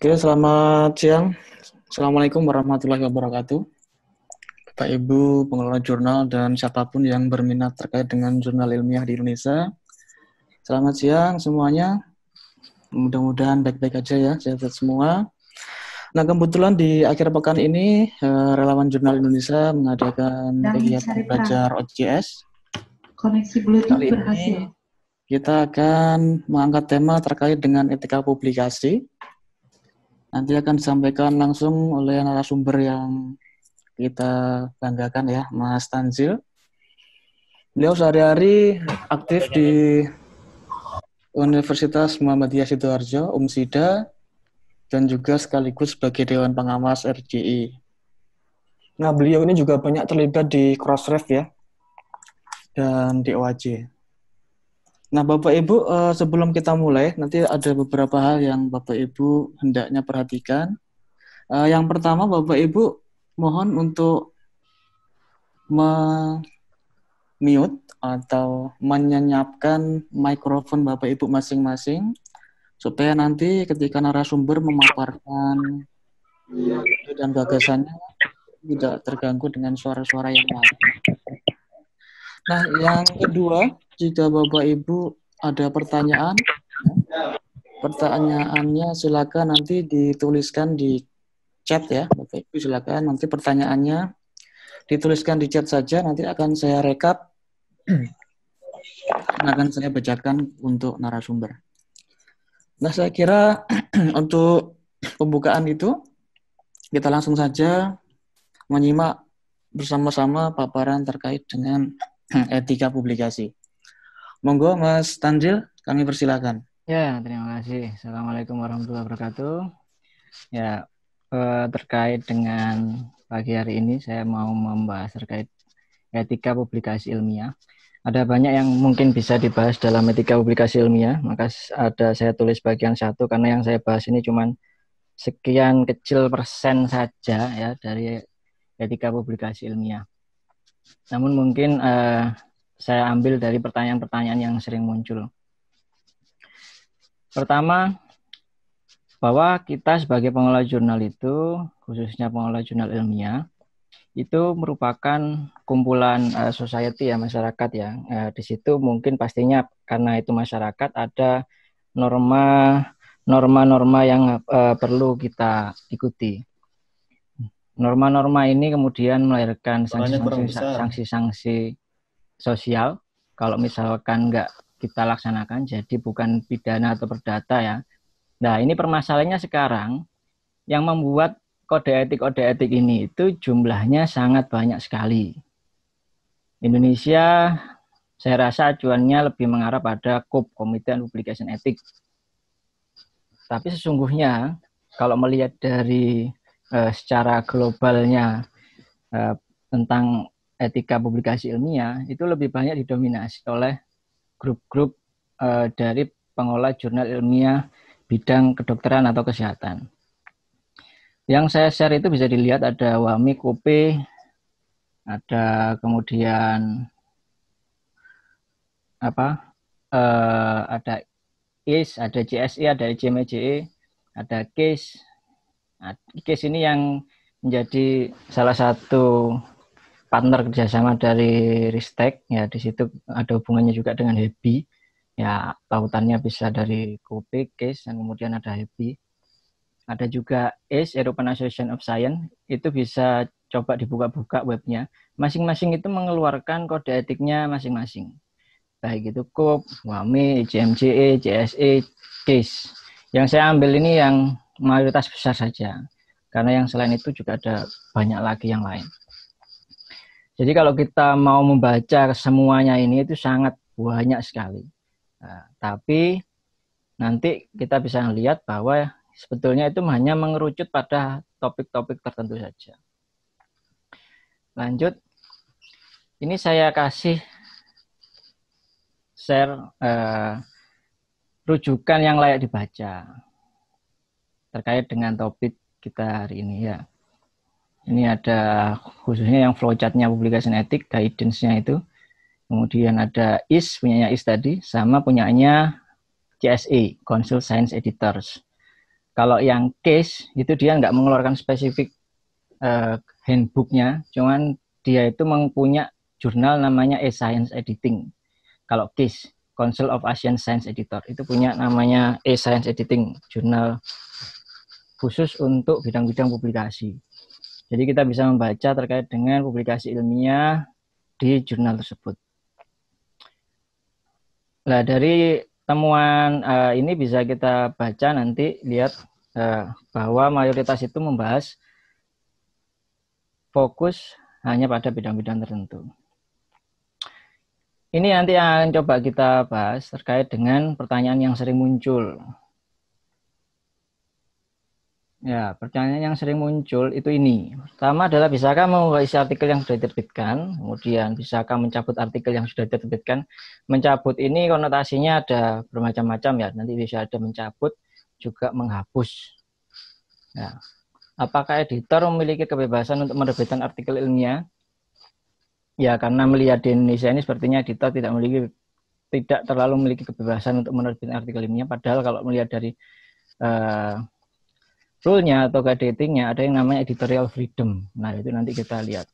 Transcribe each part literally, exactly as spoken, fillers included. Oke, selamat siang. Assalamualaikum warahmatullahi wabarakatuh. Bapak, Ibu, pengelola jurnal, dan siapapun yang berminat terkait dengan jurnal ilmiah di Indonesia. Selamat siang semuanya. Mudah-mudahan baik-baik aja ya, sehat-sehat semua. Nah, kebetulan di akhir pekan ini, Relawan Jurnal Indonesia mengadakan kegiatan belajar O J S. Koneksi Bluetooth berhasil. Kita akan mengangkat tema terkait dengan etika publikasi. Nanti akan disampaikan langsung oleh narasumber yang kita banggakan ya, Mas Tanzil. Beliau sehari-hari aktif di Universitas Muhammadiyah Sidoarjo, U M SIDA, dan juga sekaligus sebagai Dewan Pengawas R J I. Nah, beliau ini juga banyak terlibat di Crossref ya, dan di O A J. Nah, Bapak Ibu, sebelum kita mulai, nanti ada beberapa hal yang Bapak Ibu hendaknya perhatikan. Yang pertama, Bapak Ibu mohon untuk mute atau menyenyapkan mikrofon Bapak Ibu masing-masing, supaya nanti ketika narasumber memaparkan ide dan gagasannya tidak terganggu dengan suara-suara yang lain. Nah, yang kedua, jika Bapak Ibu ada pertanyaan, pertanyaannya silakan nanti dituliskan di chat ya, Bapak Ibu silakan nanti pertanyaannya dituliskan di chat saja, nanti akan saya rekap, akan saya bacakan untuk narasumber. Nah, saya kira untuk pembukaan itu kita langsung saja menyimak bersama-sama paparan terkait dengan etika publikasi. Monggo, Mas Tanzil, kami persilakan. Ya, terima kasih. Assalamualaikum warahmatullahi wabarakatuh. Ya, eh, terkait dengan pagi hari ini, saya mau membahas terkait etika publikasi ilmiah. Ada banyak yang mungkin bisa dibahas dalam etika publikasi ilmiah, maka ada saya tulis bagian satu, karena yang saya bahas ini cuman sekian kecil persen saja ya dari etika publikasi ilmiah. Namun mungkin eh, saya ambil dari pertanyaan-pertanyaan yang sering muncul. Pertama, bahwa kita sebagai pengelola jurnal itu, khususnya pengelola jurnal ilmiah, itu merupakan kumpulan uh, society ya, masyarakat ya. Uh, di situ mungkin pastinya karena itu masyarakat ada norma, norma-norma yang uh, perlu kita ikuti. Norma-norma ini kemudian melahirkan sanksi-sanksi sosial, kalau misalkan nggak kita laksanakan, jadi bukan pidana atau perdata ya. Nah, ini permasalahannya sekarang, yang membuat kode etik-kode etik ini itu jumlahnya sangat banyak sekali. Indonesia, saya rasa acuannya lebih mengarah pada COPE, Komite Publication Ethics. Tapi sesungguhnya, kalau melihat dari eh, secara globalnya eh, tentang etika publikasi ilmiah itu lebih banyak didominasi oleh grup-grup e, dari pengelola jurnal ilmiah bidang kedokteran atau kesehatan. Yang saya share itu bisa dilihat ada WAME, COPE, ada kemudian apa? E, ada A C E, ada C S E, ada I C M J E, ada CASE. CASE ini yang menjadi salah satu partner kerjasama dari Ristek ya, di situ ada hubungannya juga dengan HEPI ya, tautannya bisa dari COPE, CASE, dan kemudian ada HEPI. Ada juga ACE, European Association of Science, itu bisa coba dibuka-buka webnya, masing-masing itu mengeluarkan kode etiknya masing-masing, baik itu COPE, WAME, I C M J E, C S E, CASE. Yang saya ambil ini yang mayoritas besar saja, karena yang selain itu juga ada banyak lagi yang lain. Jadi kalau kita mau membaca semuanya ini itu sangat banyak sekali. Nah, tapi nanti kita bisa lihat bahwa sebetulnya itu hanya mengerucut pada topik-topik tertentu saja. Lanjut, ini saya kasih share eh, rujukan yang layak dibaca terkait dengan topik kita hari ini ya. Ini ada khususnya yang flowchartnya publikasi etik, guidance-nya itu. Kemudian ada I S, punyanya I S tadi, sama punyanya C S E, Council Science Editors. Kalau yang case itu dia nggak mengeluarkan spesifik uh, handbooknya, cuman dia itu mempunyai jurnal namanya A Science Editing. Kalau case, Council of Asian Science Editor, itu punya namanya A Science Editing, jurnal khusus untuk bidang-bidang publikasi. Jadi kita bisa membaca terkait dengan publikasi ilmiah di jurnal tersebut. Nah, dari temuan uh, ini bisa kita baca nanti, lihat uh, bahwa mayoritas itu membahas fokus hanya pada bidang-bidang tertentu. Ini nanti akan coba kita bahas terkait dengan pertanyaan yang sering muncul. Ya, pertanyaan yang sering muncul itu ini. Pertama adalah, bisakah mengisi artikel yang sudah diterbitkan? Kemudian, bisakah mencabut artikel yang sudah diterbitkan? Mencabut ini konotasinya ada bermacam-macam ya. Nanti bisa ada mencabut, juga menghapus. Ya. Apakah editor memiliki kebebasan untuk menerbitkan artikel ilmiah? Ya, karena melihat di Indonesia ini sepertinya editor tidak memiliki, tidak terlalu memiliki kebebasan untuk menerbitkan artikel ilmiah. Padahal kalau melihat dari uh, rule-nya atau guiding-nya ada yang namanya editorial freedom. Nah, itu nanti kita lihat.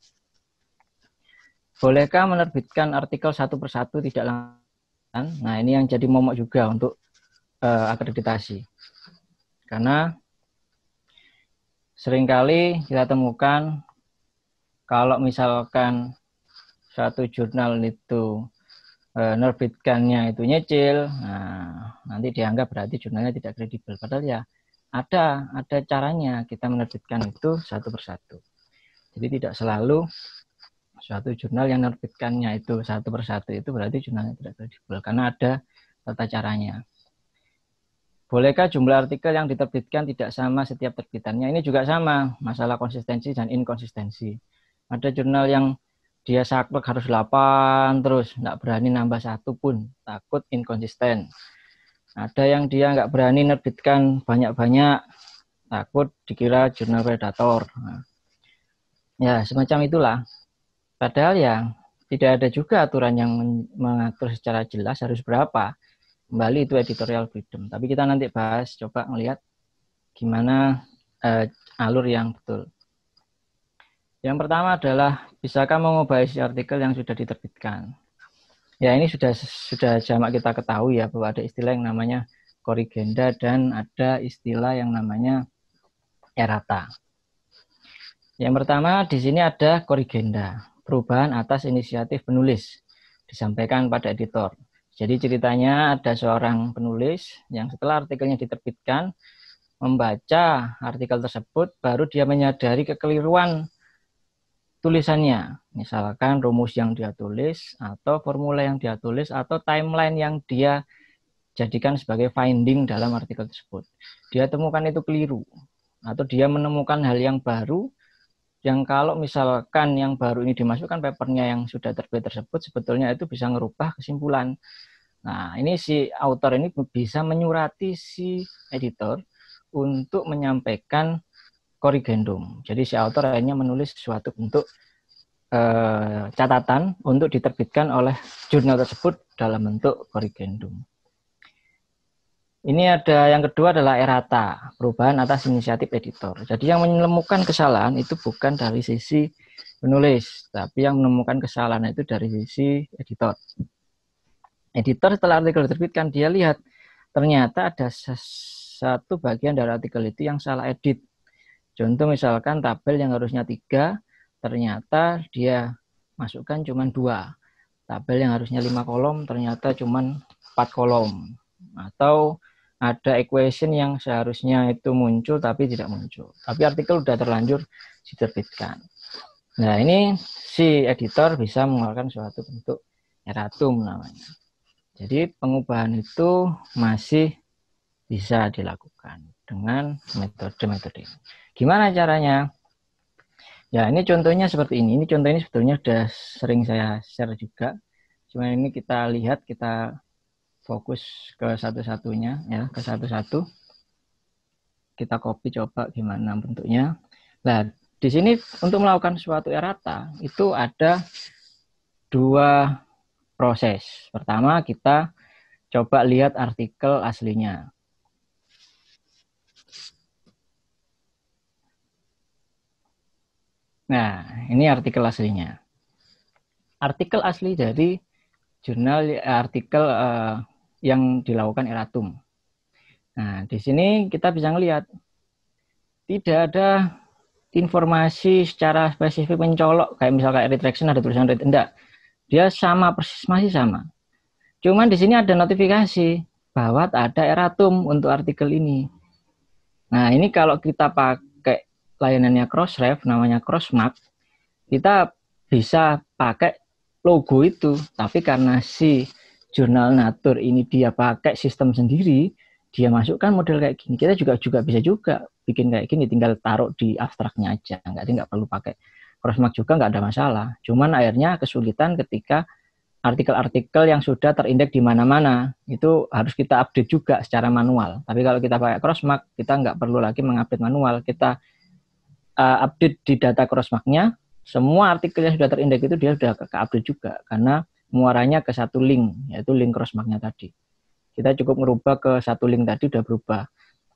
Bolehkah menerbitkan artikel satu persatu tidak langsung? Nah, ini yang jadi momok juga untuk uh, akreditasi. Karena seringkali kita temukan kalau misalkan satu jurnal itu uh, menerbitkannya itu nyicil, nah, nanti dianggap berarti jurnalnya tidak kredibel. Padahal ya Ada, ada caranya kita menerbitkan itu satu persatu. Jadi tidak selalu suatu jurnal yang menerbitkannya itu satu persatu itu berarti jurnalnya tidak kredibel, karena ada tata caranya. Bolehkah jumlah artikel yang diterbitkan tidak sama setiap terbitannya? Ini juga sama, masalah konsistensi dan inkonsistensi. Ada jurnal yang dia saklek harus delapan terus, nggak berani nambah satu pun, takut inkonsisten. Ada yang dia nggak berani nerbitkan banyak-banyak, takut dikira jurnal predator. Nah, ya, semacam itulah. Padahal ya, tidak ada juga aturan yang mengatur secara jelas harus berapa. Kembali itu editorial freedom. Tapi kita nanti bahas, coba ngelihat gimana eh, alur yang betul. Yang pertama adalah, bisakah mengubah isi artikel yang sudah diterbitkan? Ya, ini sudah sudah jamak kita ketahui ya, bahwa ada istilah yang namanya korigenda dan ada istilah yang namanya errata. Yang pertama di sini ada korigenda, perubahan atas inisiatif penulis disampaikan pada editor. Jadi ceritanya ada seorang penulis yang setelah artikelnya diterbitkan membaca artikel tersebut, baru dia menyadari kekeliruan tulisannya, misalkan rumus yang dia tulis atau formula yang dia tulis atau timeline yang dia jadikan sebagai finding dalam artikel tersebut. Dia temukan itu keliru atau dia menemukan hal yang baru yang kalau misalkan yang baru ini dimasukkan papernya yang sudah terbit tersebut, sebetulnya itu bisa ngerubah kesimpulan. Nah, ini si author ini bisa menyurati si editor untuk menyampaikan korrigendum. Jadi si author hanya menulis suatu bentuk e, catatan untuk diterbitkan oleh jurnal tersebut dalam bentuk korrigendum. Ini ada yang kedua adalah errata, perubahan atas inisiatif editor. Jadi yang menemukan kesalahan itu bukan dari sisi penulis, tapi yang menemukan kesalahan itu dari sisi editor. Editor setelah artikel diterbitkan dia lihat ternyata ada satu bagian dari artikel itu yang salah edit. Contoh misalkan tabel yang harusnya tiga, ternyata dia masukkan cuma dua. Tabel yang harusnya lima kolom, ternyata cuma empat kolom. Atau ada equation yang seharusnya itu muncul, tapi tidak muncul. Tapi artikel sudah terlanjur diterbitkan. Nah, ini si editor bisa mengeluarkan suatu bentuk erratum namanya. Jadi pengubahan itu masih bisa dilakukan dengan metode-metode ini. Gimana caranya? Ya, ini contohnya seperti ini. Ini contoh ini sebetulnya sudah sering saya share juga. Cuma ini kita lihat, kita fokus ke satu-satunya, ya, ke satu-satu. Kita copy coba gimana bentuknya. Nah, di sini untuk melakukan suatu errata itu ada dua proses. Pertama, kita coba lihat artikel aslinya. Nah, ini artikel aslinya. Artikel asli dari jurnal artikel uh, yang dilakukan Eratum. Nah, di sini kita bisa melihat tidak ada informasi secara spesifik mencolok, kayak misalnya kayak redirection ada tulisan read, enggak. Dia sama persis, masih sama. Cuman di sini ada notifikasi bahwa ada Eratum untuk artikel ini. Nah, ini kalau kita pakai layanannya Crossref, namanya Crossmark, kita bisa pakai logo itu, tapi karena si jurnal Nature ini dia pakai sistem sendiri, dia masukkan model kayak gini. Kita juga juga bisa juga bikin kayak gini, tinggal taruh di abstraknya aja, nggak nggak perlu pakai Crossmark juga, nggak ada masalah. Cuman akhirnya kesulitan ketika artikel-artikel yang sudah terindeks di mana-mana itu harus kita update juga secara manual. Tapi kalau kita pakai Crossmark, kita nggak perlu lagi mengupdate manual. Kita uh, update di data Crossmark-nya. Semua artikel yang sudah terindeks itu dia sudah ke-update juga, karena muaranya ke satu link, yaitu link Crossmark-nya tadi. Kita cukup merubah ke satu link tadi, sudah berubah.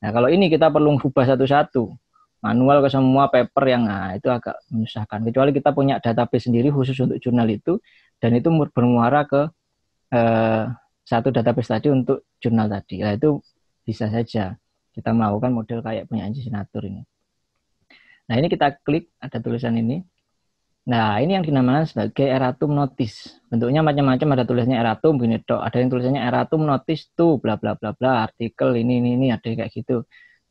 Nah, kalau ini kita perlu merubah satu-satu, manual ke semua paper yang nah, itu agak menyusahkan. Kecuali kita punya database sendiri khusus untuk jurnal itu, dan itu bermuara ke eh, satu database tadi untuk jurnal tadi. Nah, itu bisa saja kita melakukan model kayak punya Nature ini. Nah, ini kita klik, ada tulisan ini. Nah, ini yang dinamakan sebagai Eratum Notice. Bentuknya macam-macam, ada tulisannya Eratum, begini dok. Ada yang tulisannya Eratum Notice tuh, bla bla bla bla, artikel ini, ini, ini, ada kayak gitu.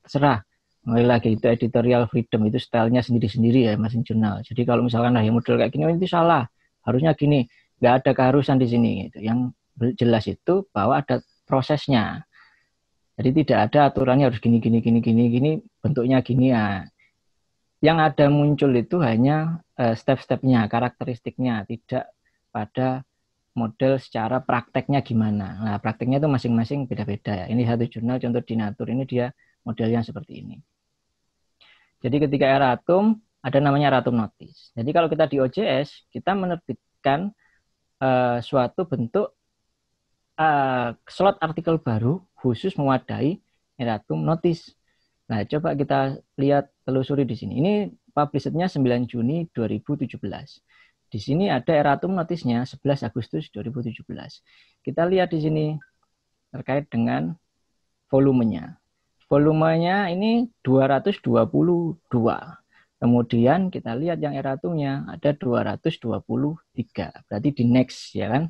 Terserah. Kembali lagi, itu editorial freedom, itu stylenya sendiri-sendiri ya, masing jurnal. Jadi kalau misalkan, nah, yang model kayak gini, oh, itu salah. Harusnya gini, nggak ada keharusan di sini. Gitu. Yang jelas itu bahwa ada prosesnya. Jadi tidak ada aturannya harus gini, gini, gini, gini, gini, bentuknya gini ya. Yang ada muncul itu hanya step-stepnya, karakteristiknya, tidak pada model secara prakteknya gimana. Nah, prakteknya itu masing-masing beda-beda ya. Ini satu jurnal, contoh di Nature, ini dia modelnya seperti ini. Jadi ketika Eratum, ada namanya Eratum Notice. Jadi kalau kita di O J S, kita menerbitkan uh, suatu bentuk uh, slot artikel baru khusus mewadahi Eratum Notice. Nah, coba kita lihat, telusuri di sini. Ini publishednya sembilan Juni dua ribu tujuh belas. Di sini ada Eratum notisnya sebelas Agustus dua ribu tujuh belas. Kita lihat di sini terkait dengan volumenya. Volumenya ini dua ratus dua puluh dua. Kemudian kita lihat yang Eratumnya ada dua ratus dua puluh tiga. Berarti di next ya kan?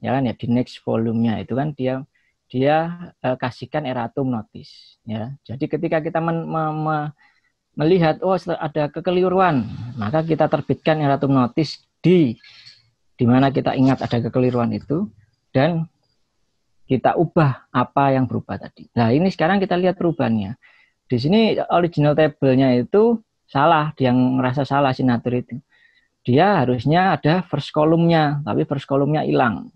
Ya kan ya, di next volumenya itu kan dia dia eh, kasihkan Eratum notice ya. Jadi ketika kita men, me, me, melihat oh ada kekeliruan, maka kita terbitkan Eratum notice di di mana kita ingat ada kekeliruan itu, dan kita ubah apa yang berubah tadi. Nah, ini sekarang kita lihat perubahannya. Di sini original table-nya itu salah, yang merasa salah si Nature itu. Dia harusnya ada first column-nya, tapi first column-nya hilang.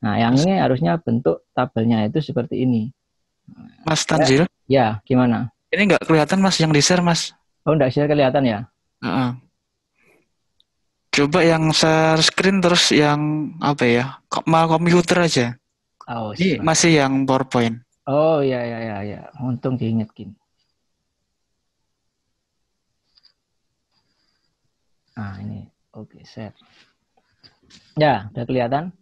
Nah, yang ini harusnya bentuk tabelnya itu seperti ini. Mas Tanzil? Ya, gimana? Ini nggak kelihatan, Mas, yang di-share, Mas. Oh, nggak share kelihatan ya? Uh-uh. Coba yang share screen, terus yang apa ya, komputer aja. Oh, ini masih yang PowerPoint. Oh, ya, ya, ya, ya. Untung diingetin. Nah, ini. Oke, share. Ya, udah kelihatan?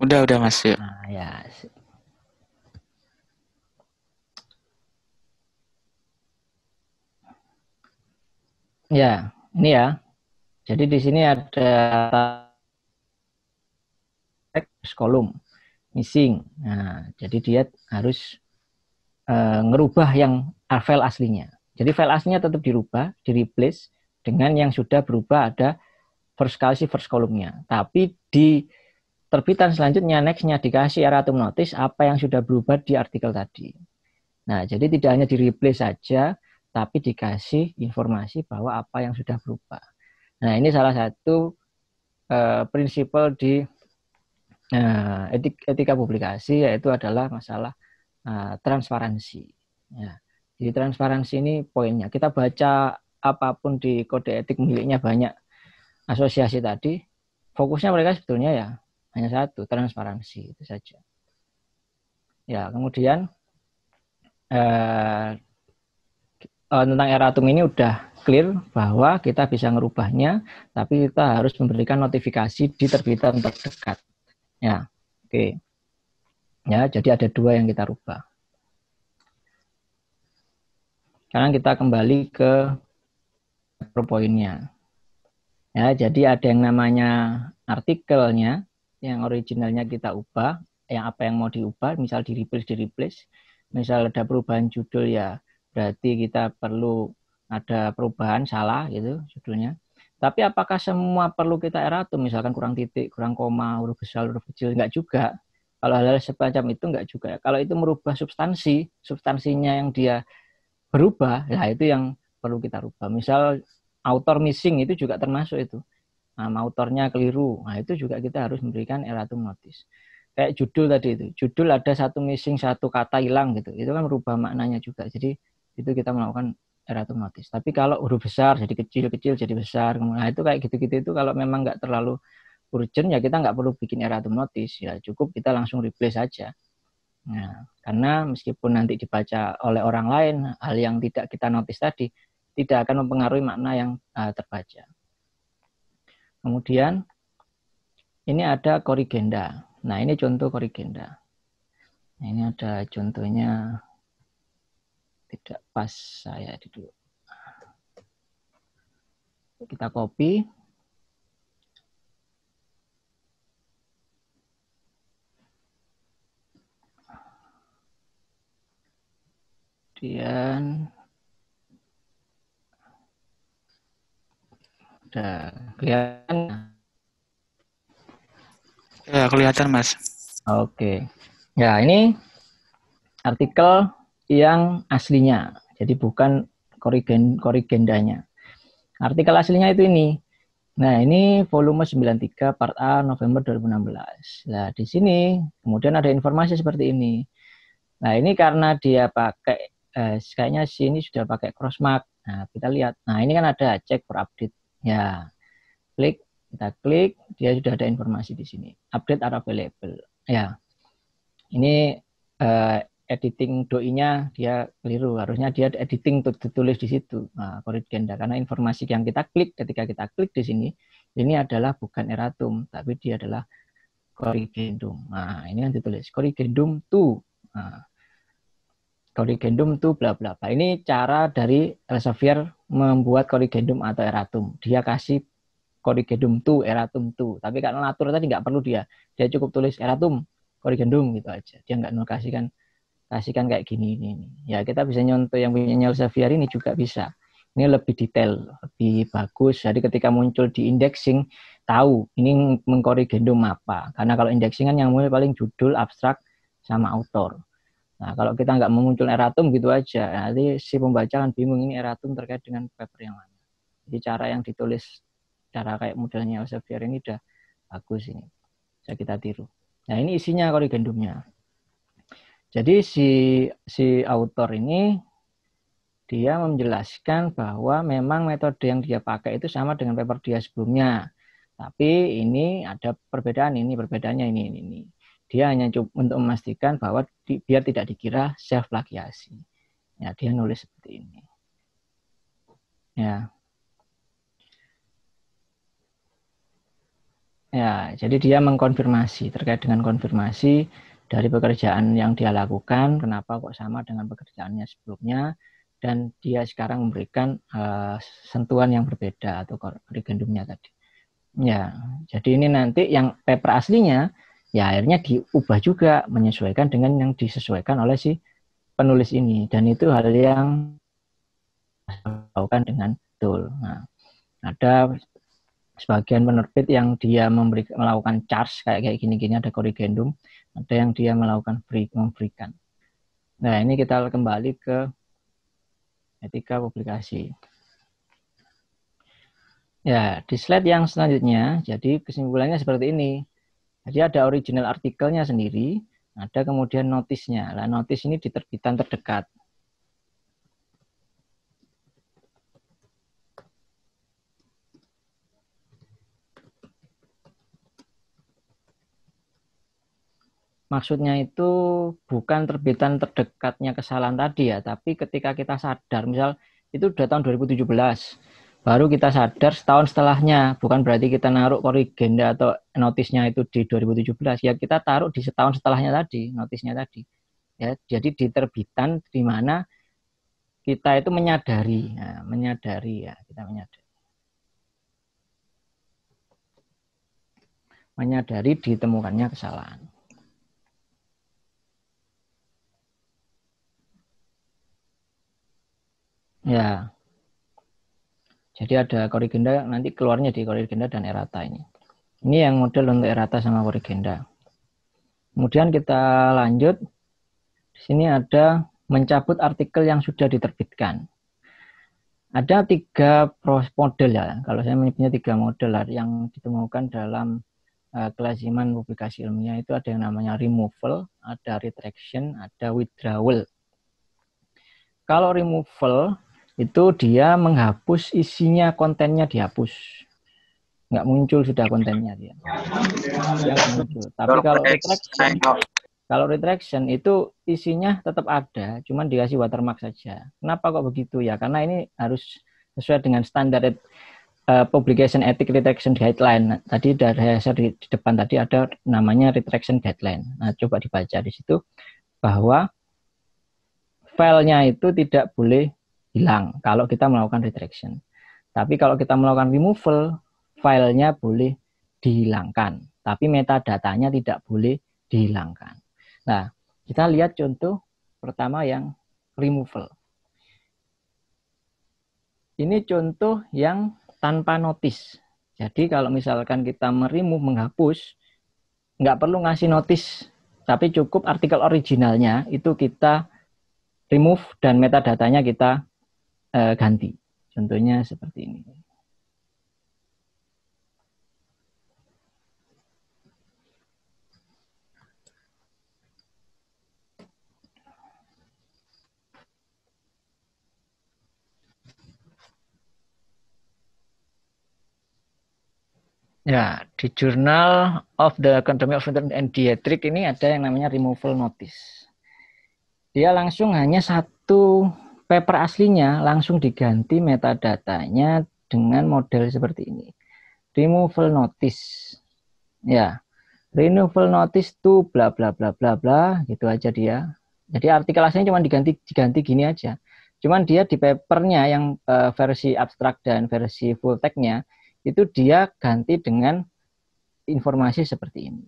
Udah, udah Mas. Ya. Nah, ya. Ya, ini ya. Jadi di sini ada teks kolom missing. Nah, jadi dia harus uh, ngerubah yang file aslinya. Jadi file aslinya tetap dirubah, di-replace dengan yang sudah berubah ada first class, first column-nya. Tapi di terbitan selanjutnya, next-nya dikasih Eratum notice apa yang sudah berubah di artikel tadi. Nah, jadi tidak hanya di-replace saja, tapi dikasih informasi bahwa apa yang sudah berubah. Nah, ini salah satu uh, prinsipal di uh, etik, etika publikasi, yaitu adalah masalah uh, transparansi. Ya. Jadi transparansi ini poinnya. Kita baca apapun di kode etik miliknya banyak asosiasi tadi, fokusnya mereka sebetulnya ya, hanya satu, transparansi, itu saja. Ya, kemudian eh, tentang Eratum ini udah clear bahwa kita bisa merubahnya, tapi kita harus memberikan notifikasi di terbitan terdekat. Ya, oke. Okay. Ya, jadi ada dua yang kita rubah. Sekarang kita kembali ke PowerPoint-nya. Ya, jadi ada yang namanya artikelnya, yang originalnya kita ubah, yang apa yang mau diubah, misal di replace, di replace. Misal ada perubahan judul ya, berarti kita perlu ada perubahan salah gitu judulnya. Tapi apakah semua perlu kita eratum, misalkan kurang titik, kurang koma, huruf besar, huruf kecil? Enggak juga. Kalau hal-hal semacam itu enggak juga. Kalau itu merubah substansi, substansinya yang dia berubah, nah itu yang perlu kita rubah. Misal author missing itu juga termasuk itu. Nah, autornya keliru, nah itu juga kita harus memberikan erratum notice. Kayak judul tadi itu, judul ada satu missing, satu kata hilang gitu. Itu kan merubah maknanya juga. Jadi itu kita melakukan erratum notice. Tapi kalau huruf besar jadi kecil, kecil jadi besar, nah itu kayak gitu-gitu itu kalau memang enggak terlalu urgent ya kita nggak perlu bikin erratum notice, ya cukup kita langsung replace saja. Nah, karena meskipun nanti dibaca oleh orang lain, hal yang tidak kita notice tadi tidak akan mempengaruhi makna yang uh, terbaca. Kemudian ini ada korigenda. Nah, ini contoh korigenda. Nah, ini ada contohnya tidak pas saya dulu. Kita copy. Kemudian udah kelihatan ya, kelihatan Mas. Oke, ya ini artikel yang aslinya, jadi bukan korigen korigendanya. Artikel aslinya itu ini. Nah, ini volume sembilan puluh tiga part A November dua ribu enam belas. Nah, di sini kemudian ada informasi seperti ini. Nah, ini karena dia pakai Eh, kayaknya sini sudah pakai Crossmark. Nah, kita lihat. Nah, ini kan ada cek for update. Ya, klik, kita klik, dia sudah ada informasi di sini. Update are available. Ya, ini eh, editing doi-nya dia keliru. Harusnya dia editing tertulis di situ. Nah, korigenda. Karena informasi yang kita klik ketika kita klik di sini, ini adalah bukan erratum, tapi dia adalah korigendum. Nah, ini yang ditulis korigendum to. Nah, korigendum itu bla bla bla. Ini cara dari Elsevier membuat korigendum atau erratum. Dia kasih korigendum to, erratum to. Tapi karena natur tadi nggak perlu dia. Dia cukup tulis erratum, korigendum gitu aja. Dia nggak kasihkan kasihkan kayak gini ini, ini. Ya kita bisa nyontoh yang punya Elsevier ini juga bisa. Ini lebih detail, lebih bagus. Jadi ketika muncul di indexing tahu ini mengkorigendum apa. Karena kalau indexing kan yang mulai paling judul, abstrak, sama autor. Nah, kalau kita nggak memunculkan erratum gitu aja, nanti si pembaca kan bingung ini erratum terkait dengan paper yang mana. Jadi cara yang ditulis, cara kayak modelnya Elsevier ini udah bagus ini. Bisa kita tiru. Nah, ini isinya korigendumnya. Jadi si si autor ini dia menjelaskan bahwa memang metode yang dia pakai itu sama dengan paper dia sebelumnya. Tapi ini ada perbedaan ini, perbedaannya ini ini ini. Dia hanya untuk memastikan bahwa di, biar tidak dikira self plagiasi. Ya, dia nulis seperti ini. Ya. Ya, jadi dia mengkonfirmasi terkait dengan konfirmasi dari pekerjaan yang dia lakukan, kenapa kok sama dengan pekerjaannya sebelumnya, dan dia sekarang memberikan uh, sentuhan yang berbeda atau korigendumnya tadi. Ya, jadi ini nanti yang paper aslinya ya akhirnya diubah juga menyesuaikan dengan yang disesuaikan oleh si penulis ini, dan itu hal yang dilakukan dengan betul. Nah, ada sebagian penerbit yang dia memberi, melakukan charge kayak kayak gini-gini ada korigendum, ada yang dia melakukan free memberikan. Nah, ini kita kembali ke etika publikasi. Ya, di slide yang selanjutnya, jadi kesimpulannya seperti ini. Jadi ada original artikelnya sendiri, ada kemudian notisnya. Nah, notis ini di terbitan terdekat. Maksudnya itu bukan terbitan terdekatnya kesalahan tadi ya, tapi ketika kita sadar, misal itu udah tahun dua ribu tujuh belas. Baru kita sadar setahun setelahnya, bukan berarti kita naruh korigenda atau notisnya itu di dua ribu tujuh belas, ya kita taruh di setahun setelahnya tadi, notisnya tadi. Ya, jadi di terbitan di mana kita itu menyadari, ya, menyadari ya, kita menyadari. Menyadari ditemukannya kesalahan. Ya. Jadi ada korigenda, nanti keluarnya di korigenda dan errata ini. Ini yang model untuk errata sama korigenda. Kemudian kita lanjut. Di sini ada mencabut artikel yang sudah diterbitkan. Ada tiga model ya, kalau saya menyebutnya tiga model yang ditemukan dalam uh, kelaziman publikasi ilmiah. Itu ada yang namanya removal, ada retraction, ada withdrawal. Kalau removal, itu dia menghapus isinya, kontennya dihapus, nggak muncul sudah kontennya dia. dia muncul. Tapi kalau retraction, kalau retraction itu isinya tetap ada, cuman dikasih watermark saja. Kenapa kok begitu ya? Karena ini harus sesuai dengan standar uh, publication ethic retraction guideline. Tadi dari saya di depan tadi ada namanya retraction guideline. Nah, coba dibaca di situ bahwa filenya itu tidak boleh hilang kalau kita melakukan retraction. Tapi kalau kita melakukan removal, filenya boleh dihilangkan, tapi metadatanya tidak boleh dihilangkan. Nah, kita lihat contoh pertama yang removal. Ini contoh yang tanpa notice. Jadi kalau misalkan kita merimove, menghapus, nggak perlu ngasih notice, tapi cukup artikel originalnya itu kita remove dan metadatanya kita ganti. Contohnya seperti ini. Ya, di Journal of the Academy of Nutrition and Dietetics ini ada yang namanya removal notice. Dia langsung hanya satu paper aslinya langsung diganti metadatanya dengan model seperti ini. Removal notice. Ya. Removal notice to bla bla bla bla bla, gitu aja dia. Jadi artikel aslinya cuma diganti diganti gini aja. Cuman dia di papernya yang uh, versi abstrak dan versi full text-nya itu dia ganti dengan informasi seperti ini.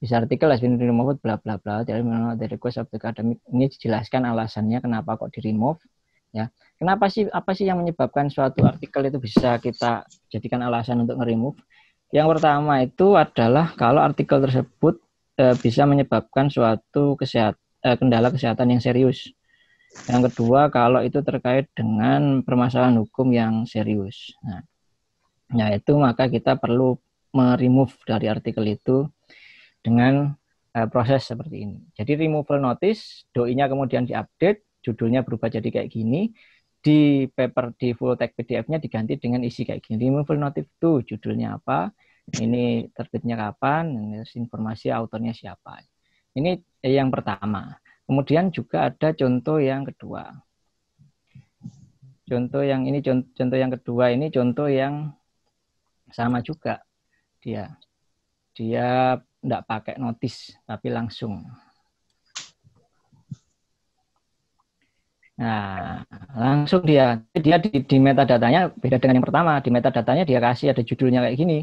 Bisa artikel has been removed bla bla bla. Jadi the request of the academic, ini dijelaskan alasannya kenapa kok di remove ya. Kenapa sih, apa sih yang menyebabkan suatu artikel itu bisa kita jadikan alasan untuk nge-remove? Yang pertama itu adalah kalau artikel tersebut e, bisa menyebabkan suatu kesehat, e, kendala kesehatan yang serius. Yang kedua kalau itu terkait dengan permasalahan hukum yang serius. Nah, yaitu maka kita perlu meremove dari artikel itu dengan uh, proses seperti ini. Jadi removal notice, D O I-nya kemudian diupdate, judulnya berubah jadi kayak gini, di paper, di full text P D F-nya diganti dengan isi kayak gini. Removal notice itu judulnya apa, ini terbitnya kapan, ini informasi autornya siapa. Ini yang pertama. Kemudian juga ada contoh yang kedua. Contoh yang ini, contoh yang kedua ini contoh yang sama juga dia. Dia tidak pakai notice, tapi langsung. Nah, langsung dia, dia di, di metadatanya beda dengan yang pertama. Di metadatanya dia kasih ada judulnya kayak gini.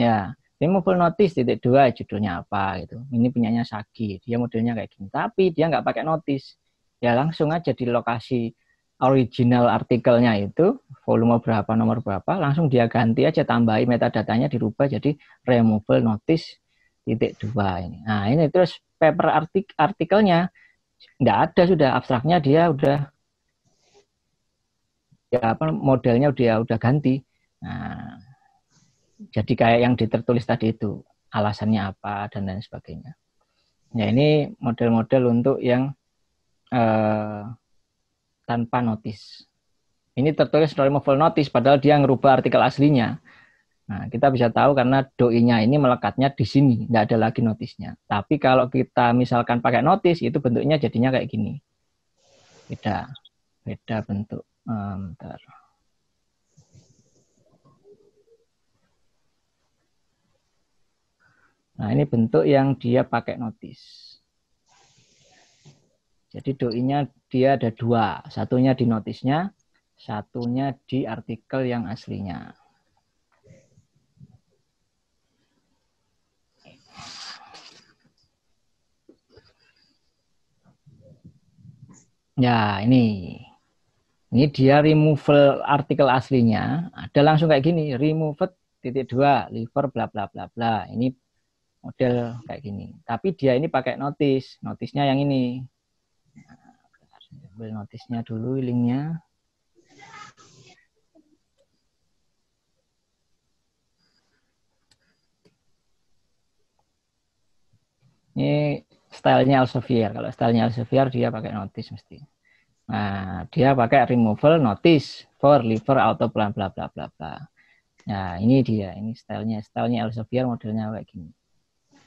Ya, removal notice titik dua judulnya apa gitu. Ini punyanya Sagi, dia modelnya kayak gini. Tapi dia nggak pakai notice. Ya langsung aja di lokasi original artikelnya itu, volume berapa, nomor berapa, langsung dia ganti aja, tambahi metadatanya, dirubah jadi removal notice titik dua ini. Nah ini terus paper artik artikelnya nggak ada sudah, abstraknya dia udah ya apa modelnya dia udah ganti. Nah, jadi kayak yang ditertulis tadi itu alasannya apa dan lain sebagainya. Ya ini model-model untuk yang eh, tanpa notice. Ini tertulis removal notice padahal dia ngerubah artikel aslinya. Nah, kita bisa tahu karena D O I-nya ini melekatnya di sini, tidak ada lagi notisnya. Tapi kalau kita misalkan pakai notis, itu bentuknya jadinya kayak gini. Beda, beda bentuk. Um, bentar. Nah, ini bentuk yang dia pakai notis. Jadi doi-nya dia ada dua. Satunya di notisnya, satunya di artikel yang aslinya. Ya, ini. Ini dia removal artikel aslinya. Ada langsung kayak gini, removed titik dua, liver bla bla bla bla. Ini model kayak gini. Tapi dia ini pakai notis. Notisnya yang ini. Ambil notisnya dulu, linknya. Ini stylenya Elsevier. Kalau stylenya Elsevier dia pakai notice mesti. Nah, dia pakai removal notice for liver auto bla bla bla bla bla. Nah, ini dia, ini stylenya, stylenya Elsevier modelnya kayak gini.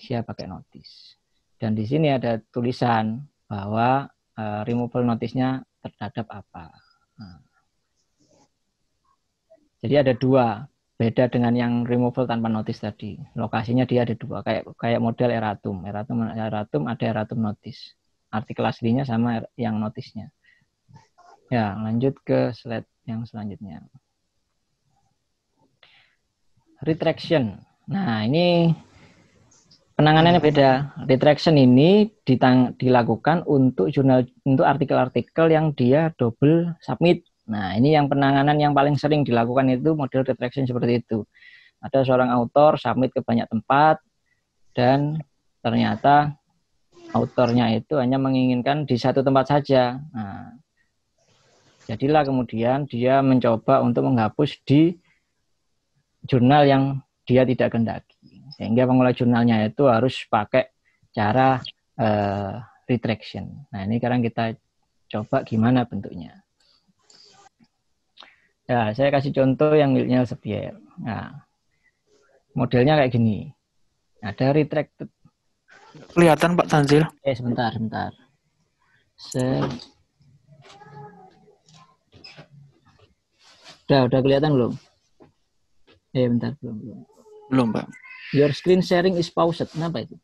Dia pakai notice. Dan di sini ada tulisan bahwa uh, removal notice-nya terhadap apa. Nah. Jadi ada dua, beda dengan yang removal tanpa notice tadi. Lokasinya dia ada dua, kayak kayak model eratum. Eratum, eratum ada eratum notice. Artikel aslinya sama yang notisnya. Ya, lanjut ke slide yang selanjutnya. Retraction. Nah, ini penanganannya beda. Retraction ini ditang, dilakukan untuk jurnal, untuk artikel-artikel yang dia double submit. Nah, ini yang penanganan yang paling sering dilakukan itu model retraction seperti itu. Ada seorang autor submit ke banyak tempat dan ternyata autornya itu hanya menginginkan di satu tempat saja. Nah, jadilah kemudian dia mencoba untuk menghapus di jurnal yang dia tidak kehendaki. Sehingga pengelola jurnalnya itu harus pakai cara uh, retraction. Nah, ini sekarang kita coba gimana bentuknya. Ya, saya kasih contoh yang miliknya Elsevier. Nah, modelnya kayak gini. Ada retracted. Kelihatan Pak Tanzil? Eh, sebentar, sebentar. Sudah, udah kelihatan belum? Eh, bentar, belum, belum. Belum, Pak. Your screen sharing is paused. Kenapa itu?